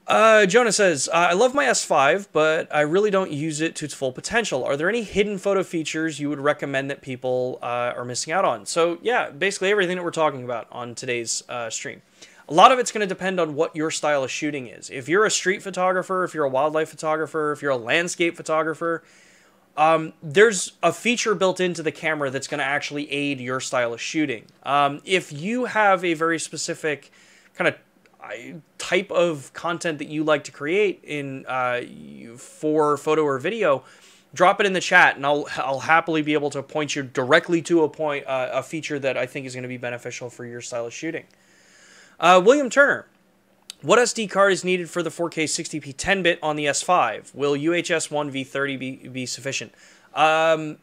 Uh, Jonah says, uh, I love my S five, but I really don't use it to its full potential. Are there any hidden photo features you would recommend that people uh, are missing out on? So yeah, basically everything that we're talking about on today's uh, stream. A lot of it's going to depend on what your style of shooting is. If you're a street photographer, if you're a wildlife photographer, if you're a landscape photographer, um, there's a feature built into the camera that's going to actually aid your style of shooting. Um, if you have a very specific kind of type of content that you like to create in uh, for photo or video, drop it in the chat, and I'll I'll happily be able to point you directly to a point uh, a feature that I think is going to be beneficial for your style of shooting. Uh, William Turner, what S D card is needed for the four K sixty P ten bit on the S five? Will U H S one V thirty be be sufficient? Um,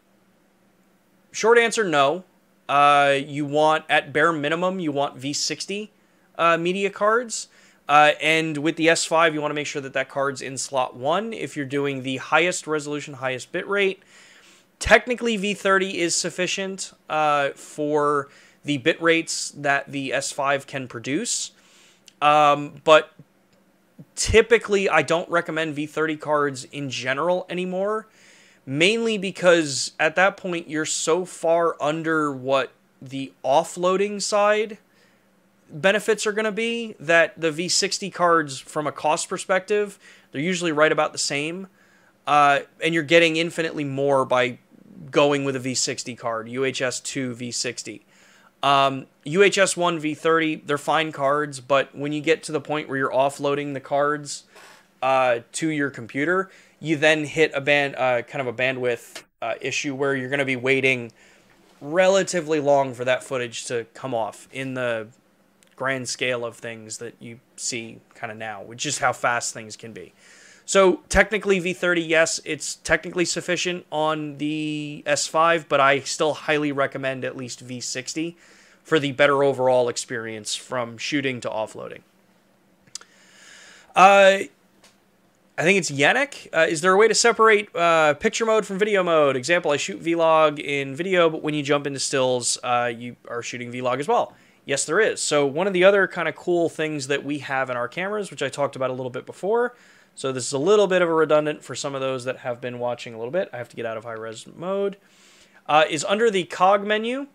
short answer, no. Uh, you want at bare minimum you want V sixty. Uh, media cards, uh, and with the S five you want to make sure that that card's in slot one if you're doing the highest resolution, highest bit rate. Technically V thirty is sufficient uh, for the bit rates that the S five can produce. Um, but typically, I don't recommend V thirty cards in general anymore, mainly because at that point, you're so far under what the offloading side benefits are going to be that the V sixty cards, from a cost perspective, they're usually right about the same. Uh, and you're getting infinitely more by going with a V sixty card, U H S two V sixty. Um, U H S one V thirty, they're fine cards, but when you get to the point where you're offloading the cards uh, to your computer, you then hit a band, uh, kind of a bandwidth uh, issue where you're going to be waiting relatively long for that footage to come off in the grand scale of things that you see kind of now, which is how fast things can be. So technically V thirty, yes, it's technically sufficient on the S five, but I still highly recommend at least V sixty for the better overall experience from shooting to offloading. Uh, I think it's Yannick. Uh, is there a way to separate uh, picture mode from video mode? Example, I shoot Vlog in video, but when you jump into stills, uh, you are shooting Vlog as well. Yes, there is. So one of the other kind of cool things that we have in our cameras, which I talked about a little bit before, so this is a little bit of a redundant for some of those that have been watching a little bit. I have to get out of high-res mode. Uh, is under the cog menu,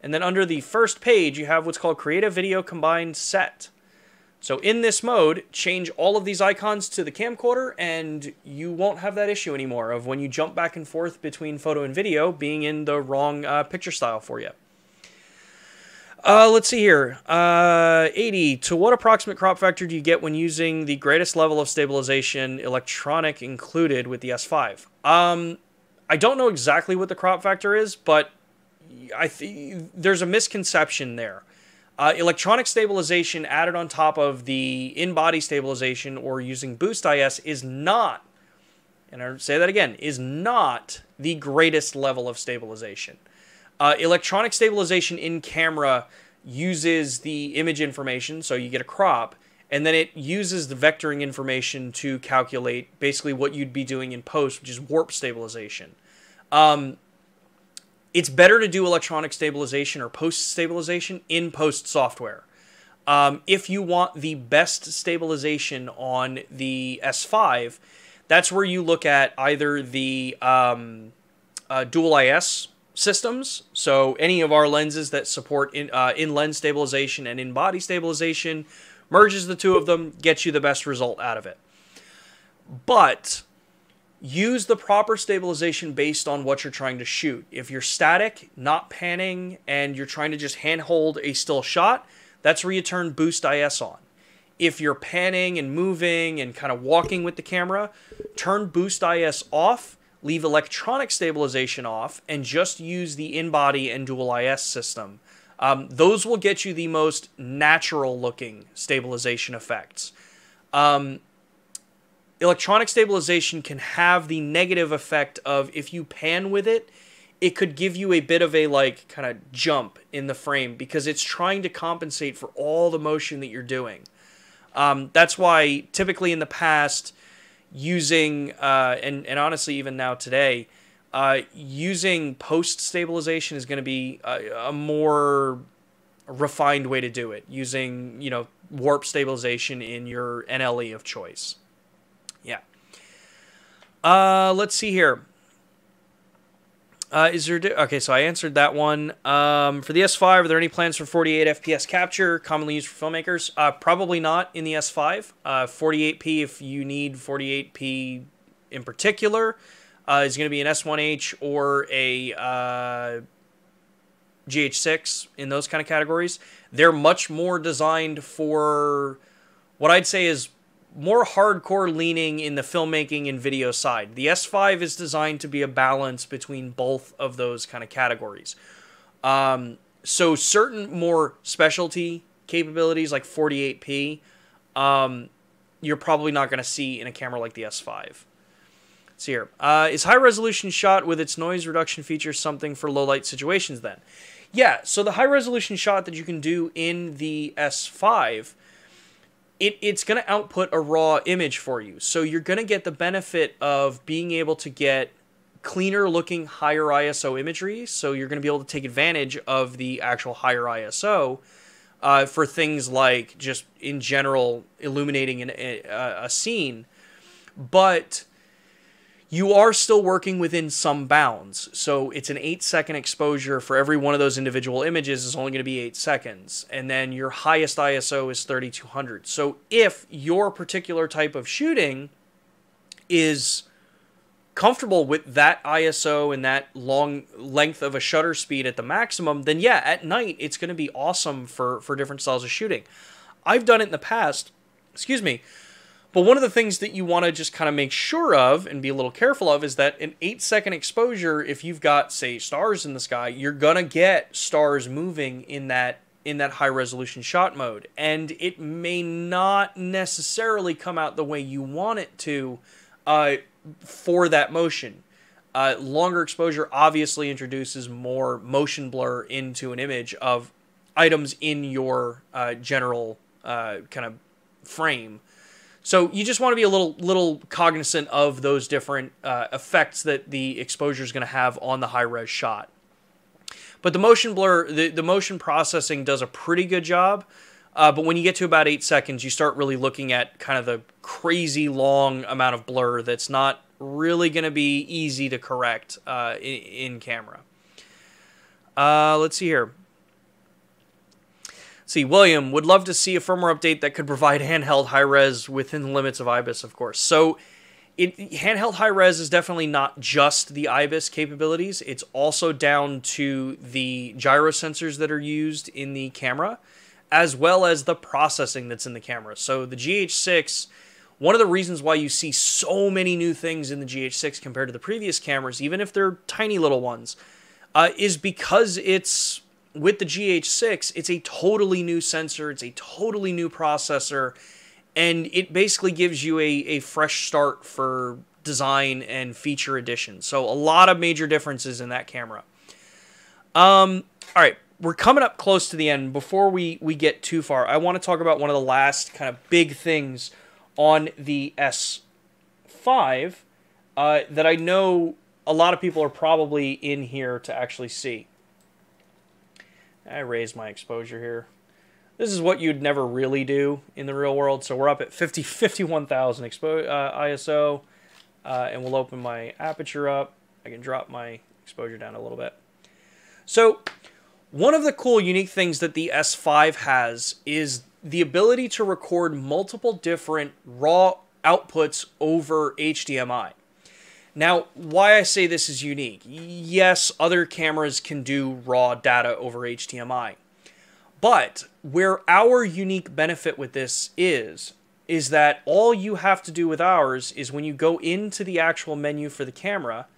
and then under the first page, you have what's called Creative Video Combined Set. So in this mode, change all of these icons to the camcorder, and you won't have that issue anymore of when you jump back and forth between photo and video being in the wrong uh, picture style for you. Uh, let's see here. Uh, eighty. To what approximate crop factor do you get when using the greatest level of stabilization, electronic included, with the S five? Um, I don't know exactly what the crop factor is, but I th there's a misconception there. Uh, electronic stabilization added on top of the in-body stabilization or using Boost I S is not, and I say that again, is not the greatest level of stabilization. Uh, electronic stabilization in camera uses the image information, so you get a crop, and then it uses the vectoring information to calculate basically what you'd be doing in post, which is warp stabilization. Um, it's better to do electronic stabilization or post stabilization in post software. Um, if you want the best stabilization on the S five, that's where you look at either the um, uh, dual I S systems, so any of our lenses that support in, uh, in-lens stabilization and in-body stabilization, merges the two of them, gets you the best result out of it. But use the proper stabilization based on what you're trying to shoot. If you're static, not panning, and you're trying to just handhold a still shot, that's where you turn Boost I S on. If you're panning and moving and kind of walking with the camera, turn Boost I S off. Leave electronic stabilization off, and just use the in-body and dual I S system. Um, those will get you the most natural-looking stabilization effects. Um, electronic stabilization can have the negative effect of, if you pan with it, it could give you a bit of a like kind of jump in the frame because it's trying to compensate for all the motion that you're doing. Um, that's why typically in the past, using, uh, and, and honestly even now today, uh, using post-stabilization is going to be a, a more refined way to do it, using, you know, warp stabilization in your N L E of choice. Yeah. Uh, let's see here. Uh, is there, okay, so I answered that one. Um, for the S five, are there any plans for forty-eight F P S capture, commonly used for filmmakers? Uh, probably not in the S five. Uh, forty-eight P, if you need forty-eight P in particular, uh, is going to be an S one H or a uh, G H six in those kind of categories. They're much more designed for what I'd say is more hardcore leaning in the filmmaking and video side. The S five is designed to be a balance between both of those kind of categories. Um, so certain more specialty capabilities like forty-eight P, um, you're probably not going to see in a camera like the S five. Let's see here. Uh, is high resolution shot with its noise reduction feature something for low light situations then? Yeah, so the high resolution shot that you can do in the S five, It, it's going to output a raw image for you. So you're going to get the benefit of being able to get cleaner looking higher I S O imagery, so you're going to be able to take advantage of the actual higher I S O uh, for things like just in general illuminating an, a, a scene, but you are still working within some bounds. So it's an eight second exposure for every one of those individual images is only going to be eight seconds, and then your highest I S O is thirty-two hundred. So if your particular type of shooting is comfortable with that I S O and that long length of a shutter speed at the maximum, then yeah, at night it's going to be awesome for for different styles of shooting. I've done it in the past, excuse me, but one of the things that you want to just kind of make sure of and be a little careful of is that an eight second exposure, if you've got, say, stars in the sky, you're going to get stars moving in that in that high resolution shot mode, and it may not necessarily come out the way you want it to uh for that motion. Uh, longer exposure obviously introduces more motion blur into an image of items in your uh, general uh, kind of frame. So you just want to be a little little cognizant of those different uh, effects that the exposure is going to have on the high-res shot. But the motion blur, the, the motion processing does a pretty good job. Uh, but when you get to about eight seconds, you start really looking at kind of the crazy long amount of blur that's not really going to be easy to correct uh, in, in camera. Uh, let's see here. Let's see, William, would love to see a firmware update that could provide handheld high-res within the limits of IBIS, of course. So it, handheld high-res is definitely not just the IBIS capabilities. It's also down to the gyro sensors that are used in the camera, as well as the processing that's in the camera. So the G H six, one of the reasons why you see so many new things in the G H six compared to the previous cameras, even if they're tiny little ones, uh, is because it's, with the G H six, it's a totally new sensor, it's a totally new processor, and it basically gives you a, a fresh start for design and feature addition. So a lot of major differences in that camera. Um, all right. We're coming up close to the end. Before we, we get too far, I want to talk about one of the last kind of big things on the S five uh, that I know a lot of people are probably in here to actually see. I raised my exposure here. This is what you'd never really do in the real world. So we're up at fifty, fifty-one thousand expo uh, I S O, uh, and we'll open my aperture up. I can drop my exposure down a little bit. So one of the cool, unique things that the S five has is the ability to record multiple different RAW outputs over H D M I. Now, why I say this is unique, yes, other cameras can do RAW data over H D M I, but where our unique benefit with this is, is that all you have to do with ours is when you go into the actual menu for the camera,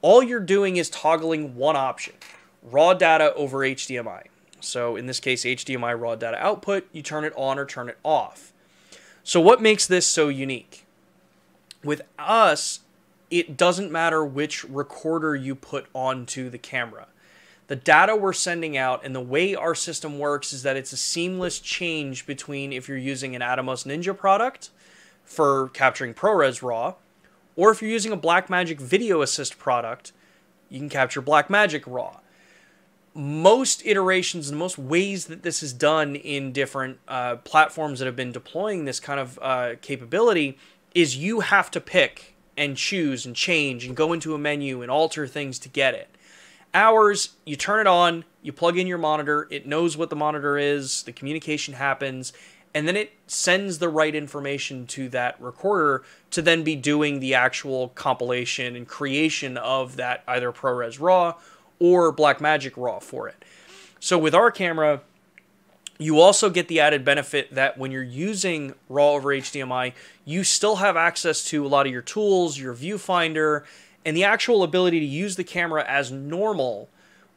all you're doing is toggling one option: RAW data over H D M I. So in this case, H D M I RAW data output, you turn it on or turn it off. So what makes this so unique? With us, it doesn't matter which recorder you put onto the camera. The data we're sending out and the way our system works is that it's a seamless change between if you're using an Atomos Ninja product for capturing ProRes RAW, or if you're using a Blackmagic Video Assist product, you can capture Blackmagic RAW. Most iterations and most ways that this is done in different uh, platforms that have been deploying this kind of uh, capability is you have to pick and choose and change and go into a menu and alter things to get it. Ours, you turn it on, you plug in your monitor, it knows what the monitor is, the communication happens, and then it sends the right information to that recorder to then be doing the actual compilation and creation of that either ProRes RAW or Blackmagic RAW for it. So with our camera, you also get the added benefit that when you're using RAW over H D M I, you still have access to a lot of your tools, your viewfinder, and the actual ability to use the camera as normal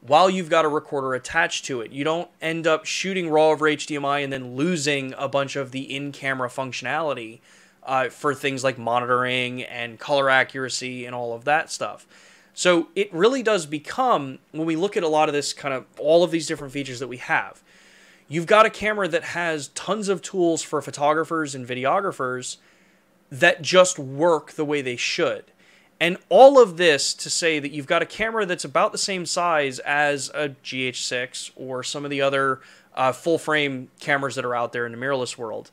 while you've got a recorder attached to it. You don't end up shooting RAW over H D M I and then losing a bunch of the in-camera functionality uh, for things like monitoring and color accuracy and all of that stuff. So it really does become, when we look at a lot of this kind of, all of these different features that we have, you've got a camera that has tons of tools for photographers and videographers that just work the way they should. And all of this to say that you've got a camera that's about the same size as a G H six or some of the other uh, full-frame cameras that are out there in the mirrorless world.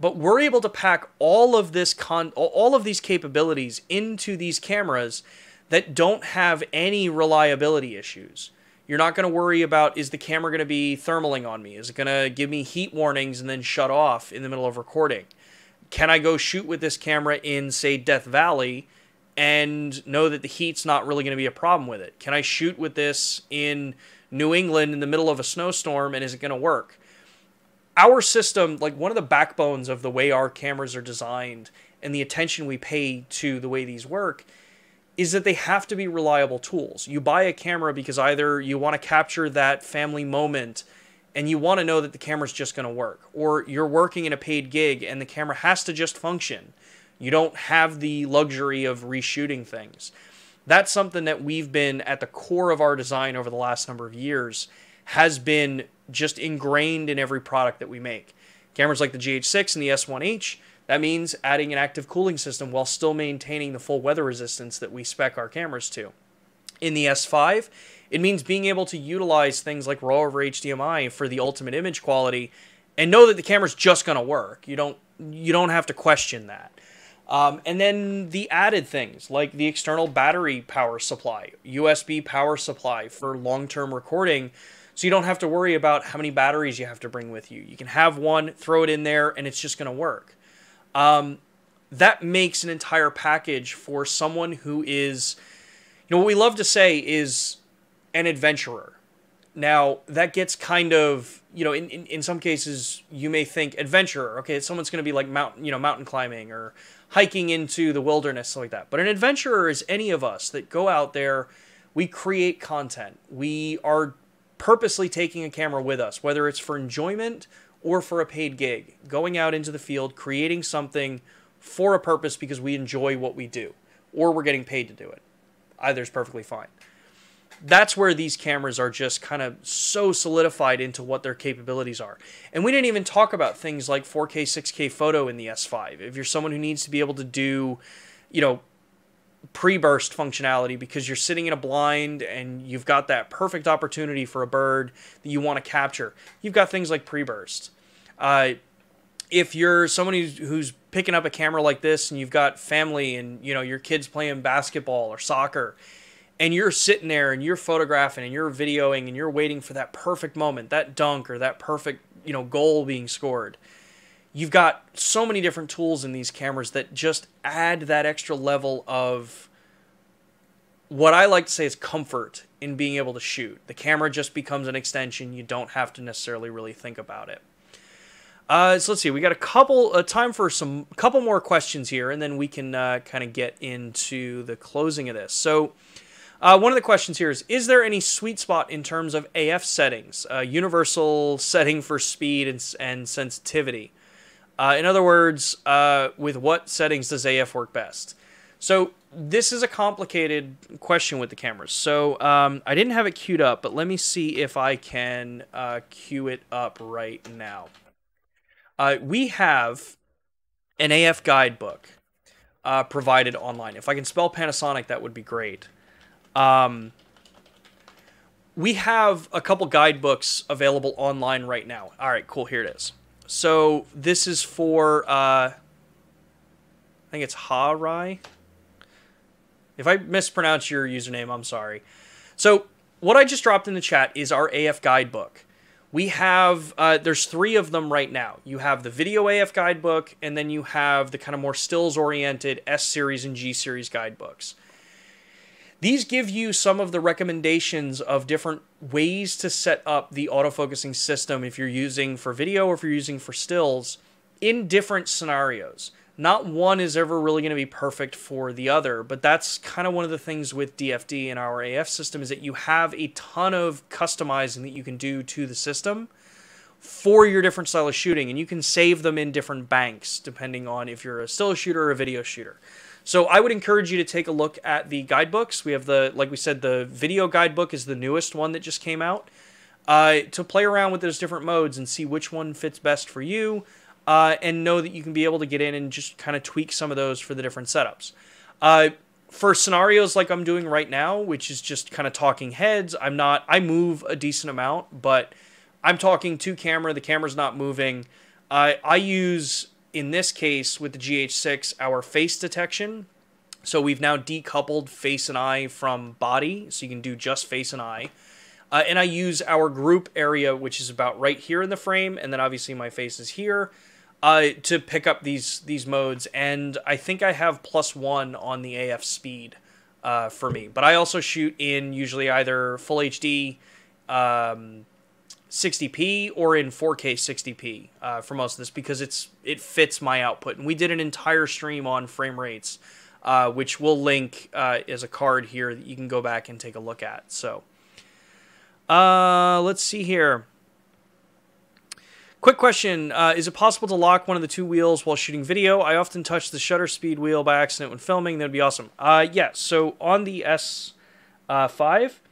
But we're able to pack all of this con all of these capabilities into these cameras that don't have any reliability issues. You're not going to worry about, is the camera going to be thermaling on me? Is it going to give me heat warnings and then shut off in the middle of recording? Can I go shoot with this camera in, say, Death Valley and know that the heat's not really going to be a problem with it? Can I shoot with this in New England in the middle of a snowstorm, and is it going to work? Our system, like one of the backbones of the way our cameras are designed and the attention we pay to the way these work, is that they have to be reliable tools. You buy a camera because either you want to capture that family moment and you want to know that the camera's just going to work, or you're working in a paid gig and the camera has to just function. You don't have the luxury of reshooting things. That's something that we've been at the core of our design over the last number of years, has been just ingrained in every product that we make. Cameras like the G H six and the S one H, that means adding an active cooling system while still maintaining the full weather resistance that we spec our cameras to. In the S five, it means being able to utilize things like RAW over H D M I for the ultimate image quality and know that the camera's just going to work. You don't, you don't have to question that. Um, and then the added things like the external battery power supply, U S B power supply for long-term recording, so you don't have to worry about how many batteries you have to bring with you. You can have one, throw it in there, and it's just going to work. Um, that makes an entire package for someone who is, you know, what we love to say is an adventurer. Now, that gets kind of, you know, in, in, in some cases, you may think adventurer, okay, someone's going to be like mountain, you know, mountain climbing or hiking into the wilderness, like that. But an adventurer is any of us that go out there, we create content. We are purposely taking a camera with us, whether it's for enjoyment or for a paid gig, going out into the field, creating something for a purpose because we enjoy what we do, or we're getting paid to do it. Either is perfectly fine. That's where these cameras are just kind of so solidified into what their capabilities are. And we didn't even talk about things like four K, six K photo in the S five. If you're someone who needs to be able to do, you know, pre-burst functionality because you're sitting in a blind and you've got that perfect opportunity for a bird that you want to capture, you've got things like pre-burst. Uh, if you're someone who's, who's picking up a camera like this and you've got family and, you know, your kids playing basketball or soccer, and you're sitting there and you're photographing and you're videoing and you're waiting for that perfect moment, that dunk or that perfect, you know, goal being scored. You've got so many different tools in these cameras that just add that extra level of what I like to say is comfort in being able to shoot. The camera just becomes an extension. You don't have to necessarily really think about it. Uh, so let's see, we got a couple uh, time for some couple more questions here, and then we can uh, kind of get into the closing of this. So Uh, one of the questions here is, is there any sweet spot in terms of A F settings, uh, universal setting for speed and, and sensitivity? Uh, in other words, uh, with what settings does A F work best? So this is a complicated question with the cameras. So um, I didn't have it queued up, but let me see if I can uh, queue it up right now. Uh, we have an A F guidebook uh, provided online. If I can spell Panasonic, that would be great. Um, we have a couple guidebooks available online right now. All right, cool. Here it is. So this is for, uh, I think it's Harai. If I mispronounce your username, I'm sorry. So what I just dropped in the chat is our A F guidebook. We have, uh, there's three of them right now. You have the video A F guidebook, and then you have the kind of more stills oriented S series and G series guidebooks. These give you some of the recommendations of different ways to set up the autofocusing system if you're using for video or if you're using for stills in different scenarios. Not one is ever really going to be perfect for the other, but that's kind of one of the things with D F D and our A F system is that you have a ton of customizing that you can do to the system for your different style of shooting, and you can save them in different banks depending on if you're a still shooter or a video shooter. So I would encourage you to take a look at the guidebooks. We have the, like we said, the video guidebook is the newest one that just came out. Uh, to play around with those different modes and see which one fits best for you. Uh, and know that you can be able to get in and just kind of tweak some of those for the different setups. Uh, for scenarios like I'm doing right now, which is just kind of talking heads, I'm not, I move a decent amount, but I'm talking to camera, the camera's not moving. Uh, I use, in this case, with the G H six, our face detection. So we've now decoupled face and eye from body, so you can do just face and eye. Uh, and I use our group area, which is about right here in the frame, and then obviously my face is here, uh, to pick up these these modes. And I think I have plus one on the A F speed uh, for me. But I also shoot in usually either full H D um, sixty p or in four K sixty p uh, for most of this, because it's it fits my output. And we did an entire stream on frame rates, uh, which we'll link uh, as a card here that you can go back and take a look at. So. Uh, let's see here. Quick question. Uh, is it possible to lock one of the two wheels while shooting video? I often touch the shutter speed wheel by accident when filming. That'd be awesome. Uh, yes. Yeah, so on the S five, uh,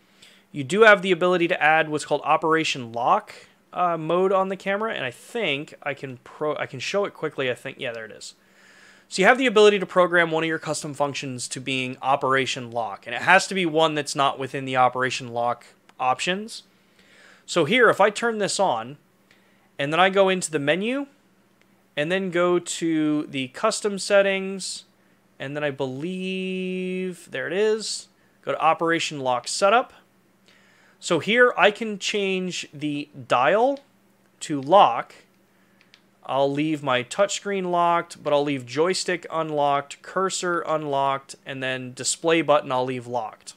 you do have the ability to add what's called Operation Lock uh, mode on the camera. And I think I can pro I can show it quickly. I think, yeah, there it is. So you have the ability to program one of your custom functions to being Operation Lock. And it has to be one that's not within the Operation Lock options. So here, if I turn this on and then I go into the menu and then go to the custom settings, and then I believe there it is, go to Operation Lock Setup. So here I can change the dial to lock. I'll leave my touchscreen locked, but I'll leave joystick unlocked, cursor unlocked, and then display button I'll leave locked.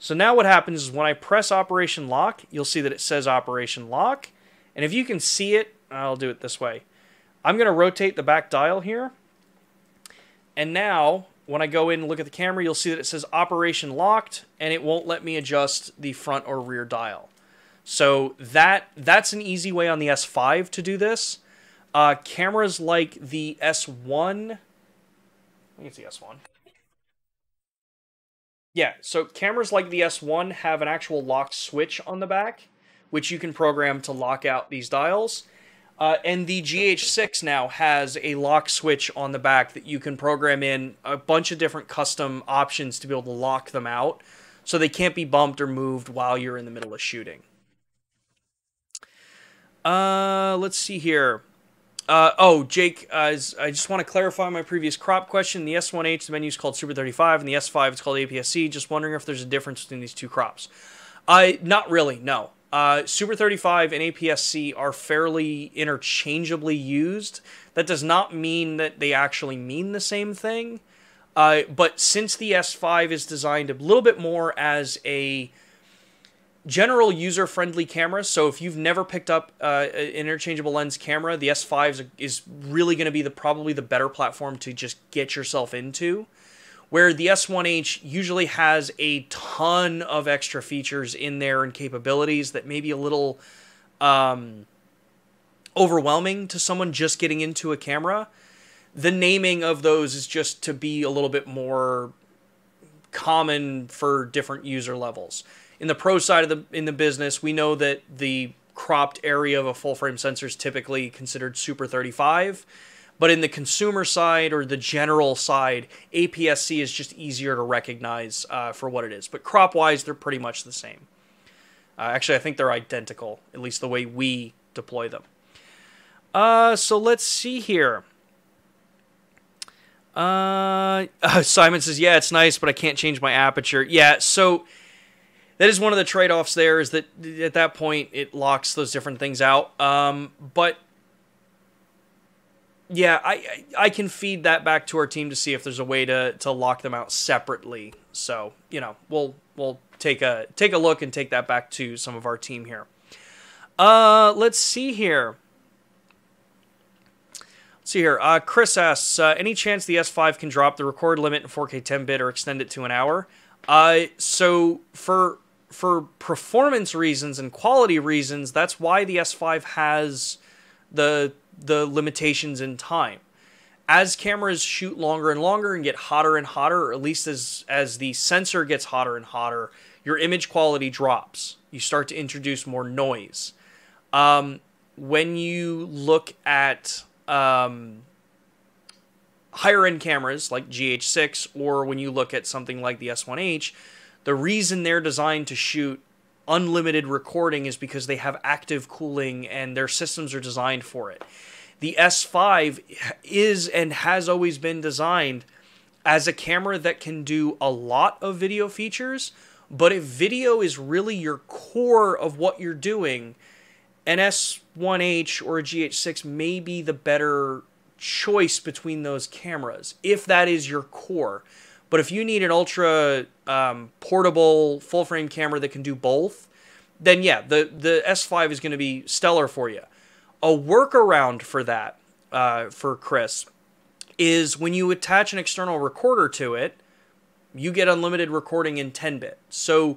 So now what happens is when I press Operation Lock, you'll see that it says Operation Lock. And if you can see it, I'll do it this way. I'm going to rotate the back dial here. And now when I go in and look at the camera, you'll see that it says Operation Locked, and it won't let me adjust the front or rear dial. So that that's an easy way on the S five to do this. Uh, cameras like the S one, I think it's the S one. Yeah, so cameras like the S one have an actual lock switch on the back, which you can program to lock out these dials. Uh, and the G H six now has a lock switch on the back that you can program in a bunch of different custom options to be able to lock them out, so they can't be bumped or moved while you're in the middle of shooting. Uh, let's see here. Uh, oh, Jake, uh, I just want to clarify my previous crop question. The S one H, the menu is called Super thirty-five, and the S five, it's called A P S C. Just wondering if there's a difference between these two crops. Uh, not really, no. Uh, Super thirty-five and A P S C are fairly interchangeably used. That does not mean that they actually mean the same thing. Uh, but since the S five is designed a little bit more as a general user-friendly cameras, so if you've never picked up uh, an interchangeable lens camera, the S five is really going to be the probably the better platform to just get yourself into, where the S one H usually has a ton of extra features in there and capabilities that may be a little um, overwhelming to someone just getting into a camera. The naming of those is just to be a little bit more common for different user levels. In the pro side of the in the business, we know that the cropped area of a full frame sensor is typically considered Super thirty-five, but in the consumer side or the general side, A P S C is just easier to recognize uh, for what it is. But crop wise, they're pretty much the same. Uh, actually, I think they're identical, at least the way we deploy them. Uh, so let's see here. Uh, uh, Simon says, "Yeah, it's nice, but I can't change my aperture." Yeah, so. That is one of the trade-offs there, is that at that point it locks those different things out. Um, but yeah, I I can feed that back to our team to see if there's a way to to lock them out separately. So you know we'll we'll take a take a look and take that back to some of our team here. Uh, let's see here. Let's see here. Uh, Chris asks, uh, any chance the S five can drop the record limit in four K ten bit or extend it to an hour? Uh, so for. For performance reasons and quality reasons, that's why the S five has the the limitations in time. As cameras shoot longer and longer and get hotter and hotter, or at least as as the sensor gets hotter and hotter, your image quality drops. You start to introduce more noise. Um, when you look at um, higher-end cameras like G H six, or when you look at something like the S one H, the reason they're designed to shoot unlimited recording is because they have active cooling and their systems are designed for it. The S five is and has always been designed as a camera that can do a lot of video features, but if video is really your core of what you're doing, an S one H or a G H six may be the better choice between those cameras, if that is your core. But if you need an ultra um, portable full-frame camera that can do both, then yeah, the, the S five is going to be stellar for you. A workaround for that, uh, for Chris, is when you attach an external recorder to it, you get unlimited recording in ten bit. So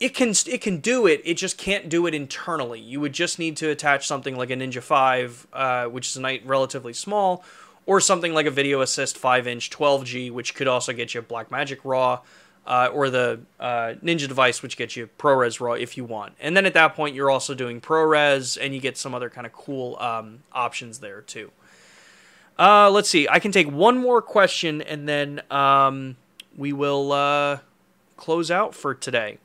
it can it can do it, it just can't do it internally. You would just need to attach something like a Ninja five, uh, which is a relatively small, or something like a Video Assist five inch twelve G, which could also get you Blackmagic RAW, uh, or the uh, Ninja device, which gets you ProRes RAW if you want. And then at that point, you're also doing ProRes, and you get some other kind of cool um, options there too. Uh, let's see, I can take one more question, and then um, we will uh, close out for today.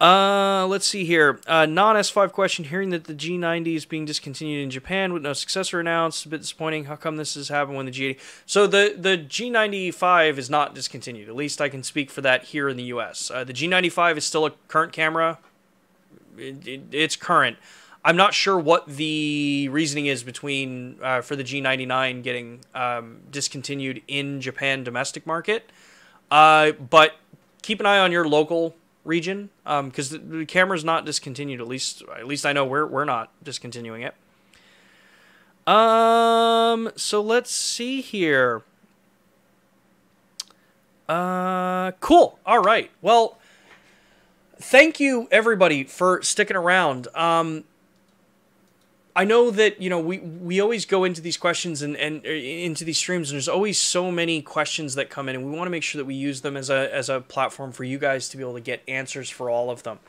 Uh, let's see here. Uh, non-S five question. Hearing that the G ninety is being discontinued in Japan with no successor announced. A bit disappointing. How come this has happened when the G eighty... So the, the G ninety-five is not discontinued. At least I can speak for that here in the U S. Uh, the G ninety-five is still a current camera. It, it, it's current. I'm not sure what the reasoning is between uh, for the G ninety-nine getting um, discontinued in Japan domestic market. Uh, but keep an eye on your local region, um because the, the camera's not discontinued, at least at least I know we're we're not discontinuing it. Um so let's see here. Uh cool. All right, well, thank you everybody for sticking around. um I know that, you know, we we always go into these questions and, and into these streams, and there's always so many questions that come in, and we want to make sure that we use them as a, as a platform for you guys to be able to get answers for all of them.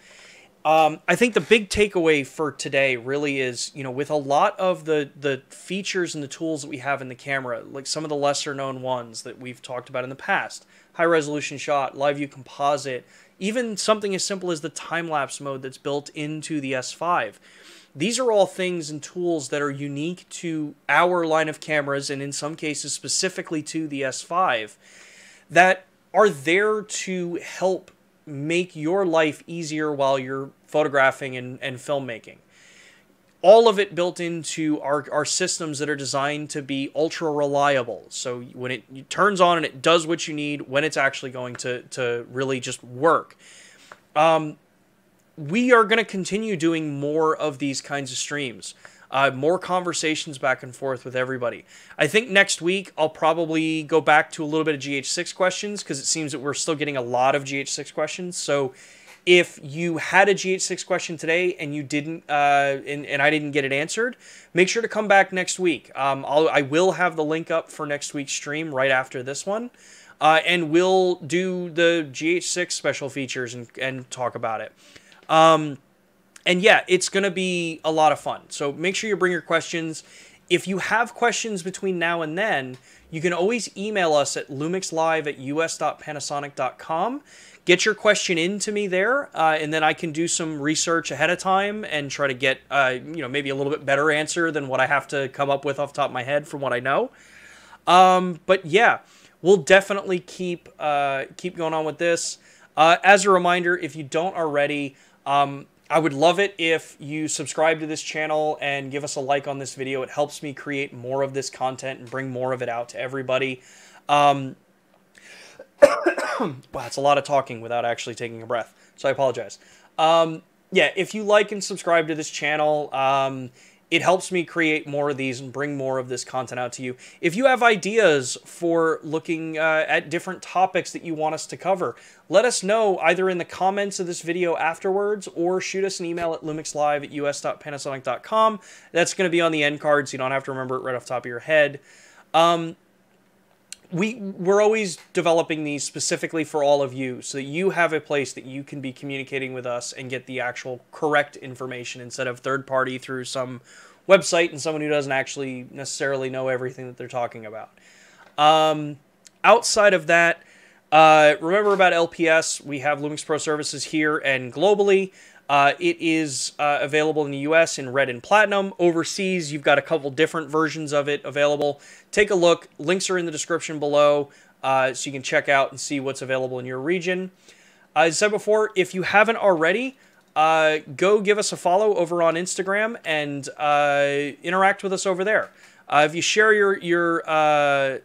Um, I think the big takeaway for today really is, you know, with a lot of the, the features and the tools that we have in the camera, like some of the lesser known ones that we've talked about in the past, high resolution shot, live view composite, even something as simple as the time-lapse mode that's built into the S five. These are all things and tools that are unique to our line of cameras, and in some cases specifically to the S five, that are there to help make your life easier while you're photographing and, and filmmaking. All of it built into our, our systems that are designed to be ultra reliable. So when it turns on and it does what you need, when it's actually going to, to really just work. Um, We are going to continue doing more of these kinds of streams, uh, more conversations back and forth with everybody. I think next week I'll probably go back to a little bit of G H six questions, because it seems that we're still getting a lot of G H six questions. So if you had a G H six question today and you didn't, uh, and, and I didn't get it answered, make sure to come back next week. Um, I'll, I will have the link up for next week's stream right after this one, uh, and we'll do the G H six special features and, and talk about it. Um, and yeah, it's going to be a lot of fun. So make sure you bring your questions. If you have questions between now and then, you can always email us at lumixlive at us dot panasonic dot com. Get your question in to me there, uh, and then I can do some research ahead of time and try to get, uh, you know, maybe a little bit better answer than what I have to come up with off the top of my head from what I know. Um, but yeah, we'll definitely keep, uh, keep going on with this. Uh, as a reminder, if you don't already, um, I would love it if you subscribe to this channel and give us a like on this video. It helps me create more of this content and bring more of it out to everybody. Um, wow, it's a lot of talking without actually taking a breath, so I apologize. Um, yeah, if you like and subscribe to this channel, um, it helps me create more of these and bring more of this content out to you. If you have ideas for looking uh, at different topics that you want us to cover, let us know either in the comments of this video afterwards, or shoot us an email at lumixlive at us dot panasonic dot com. That's going to be on the end card, so you don't have to remember it right off the top of your head. Um, we, we're always developing these specifically for all of you so that you have a place that you can be communicating with us and get the actual correct information instead of third party through some website and someone who doesn't actually necessarily know everything that they're talking about. Um, outside of that, uh, remember about L P S. We have Lumix Pro Services here and globally. Uh, it is uh, available in the U S in Red and Platinum. Overseas, you've got a couple different versions of it available. Take a look. Links are in the description below, uh, so you can check out and see what's available in your region. Uh, as I said before, if you haven't already, uh, go give us a follow over on Instagram and uh, interact with us over there. Uh, if you share your your uh,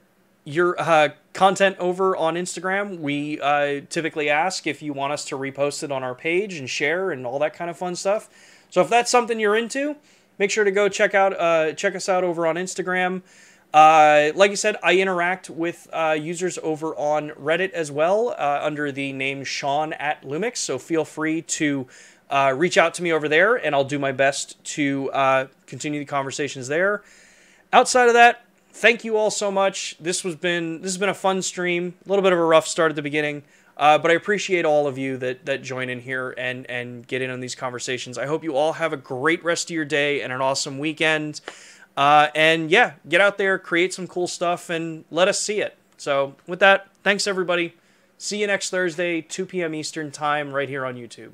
your uh, content over on Instagram, we uh, typically ask if you want us to repost it on our page and share and all that kind of fun stuff. So if that's something you're into, make sure to go check out uh, check us out over on Instagram. Uh, like I said, I interact with uh, users over on Reddit as well uh, under the name Sean at Lumix. So feel free to uh, reach out to me over there, and I'll do my best to uh, continue the conversations there. Outside of that, thank you all so much. This was been this has been a fun stream. A little bit of a rough start at the beginning, uh, but I appreciate all of you that that join in here and and get in on these conversations. I hope you all have a great rest of your day and an awesome weekend. Uh, and yeah, get out there, create some cool stuff, and let us see it. So with that, thanks everybody. See you next Thursday, two p m Eastern time, right here on YouTube.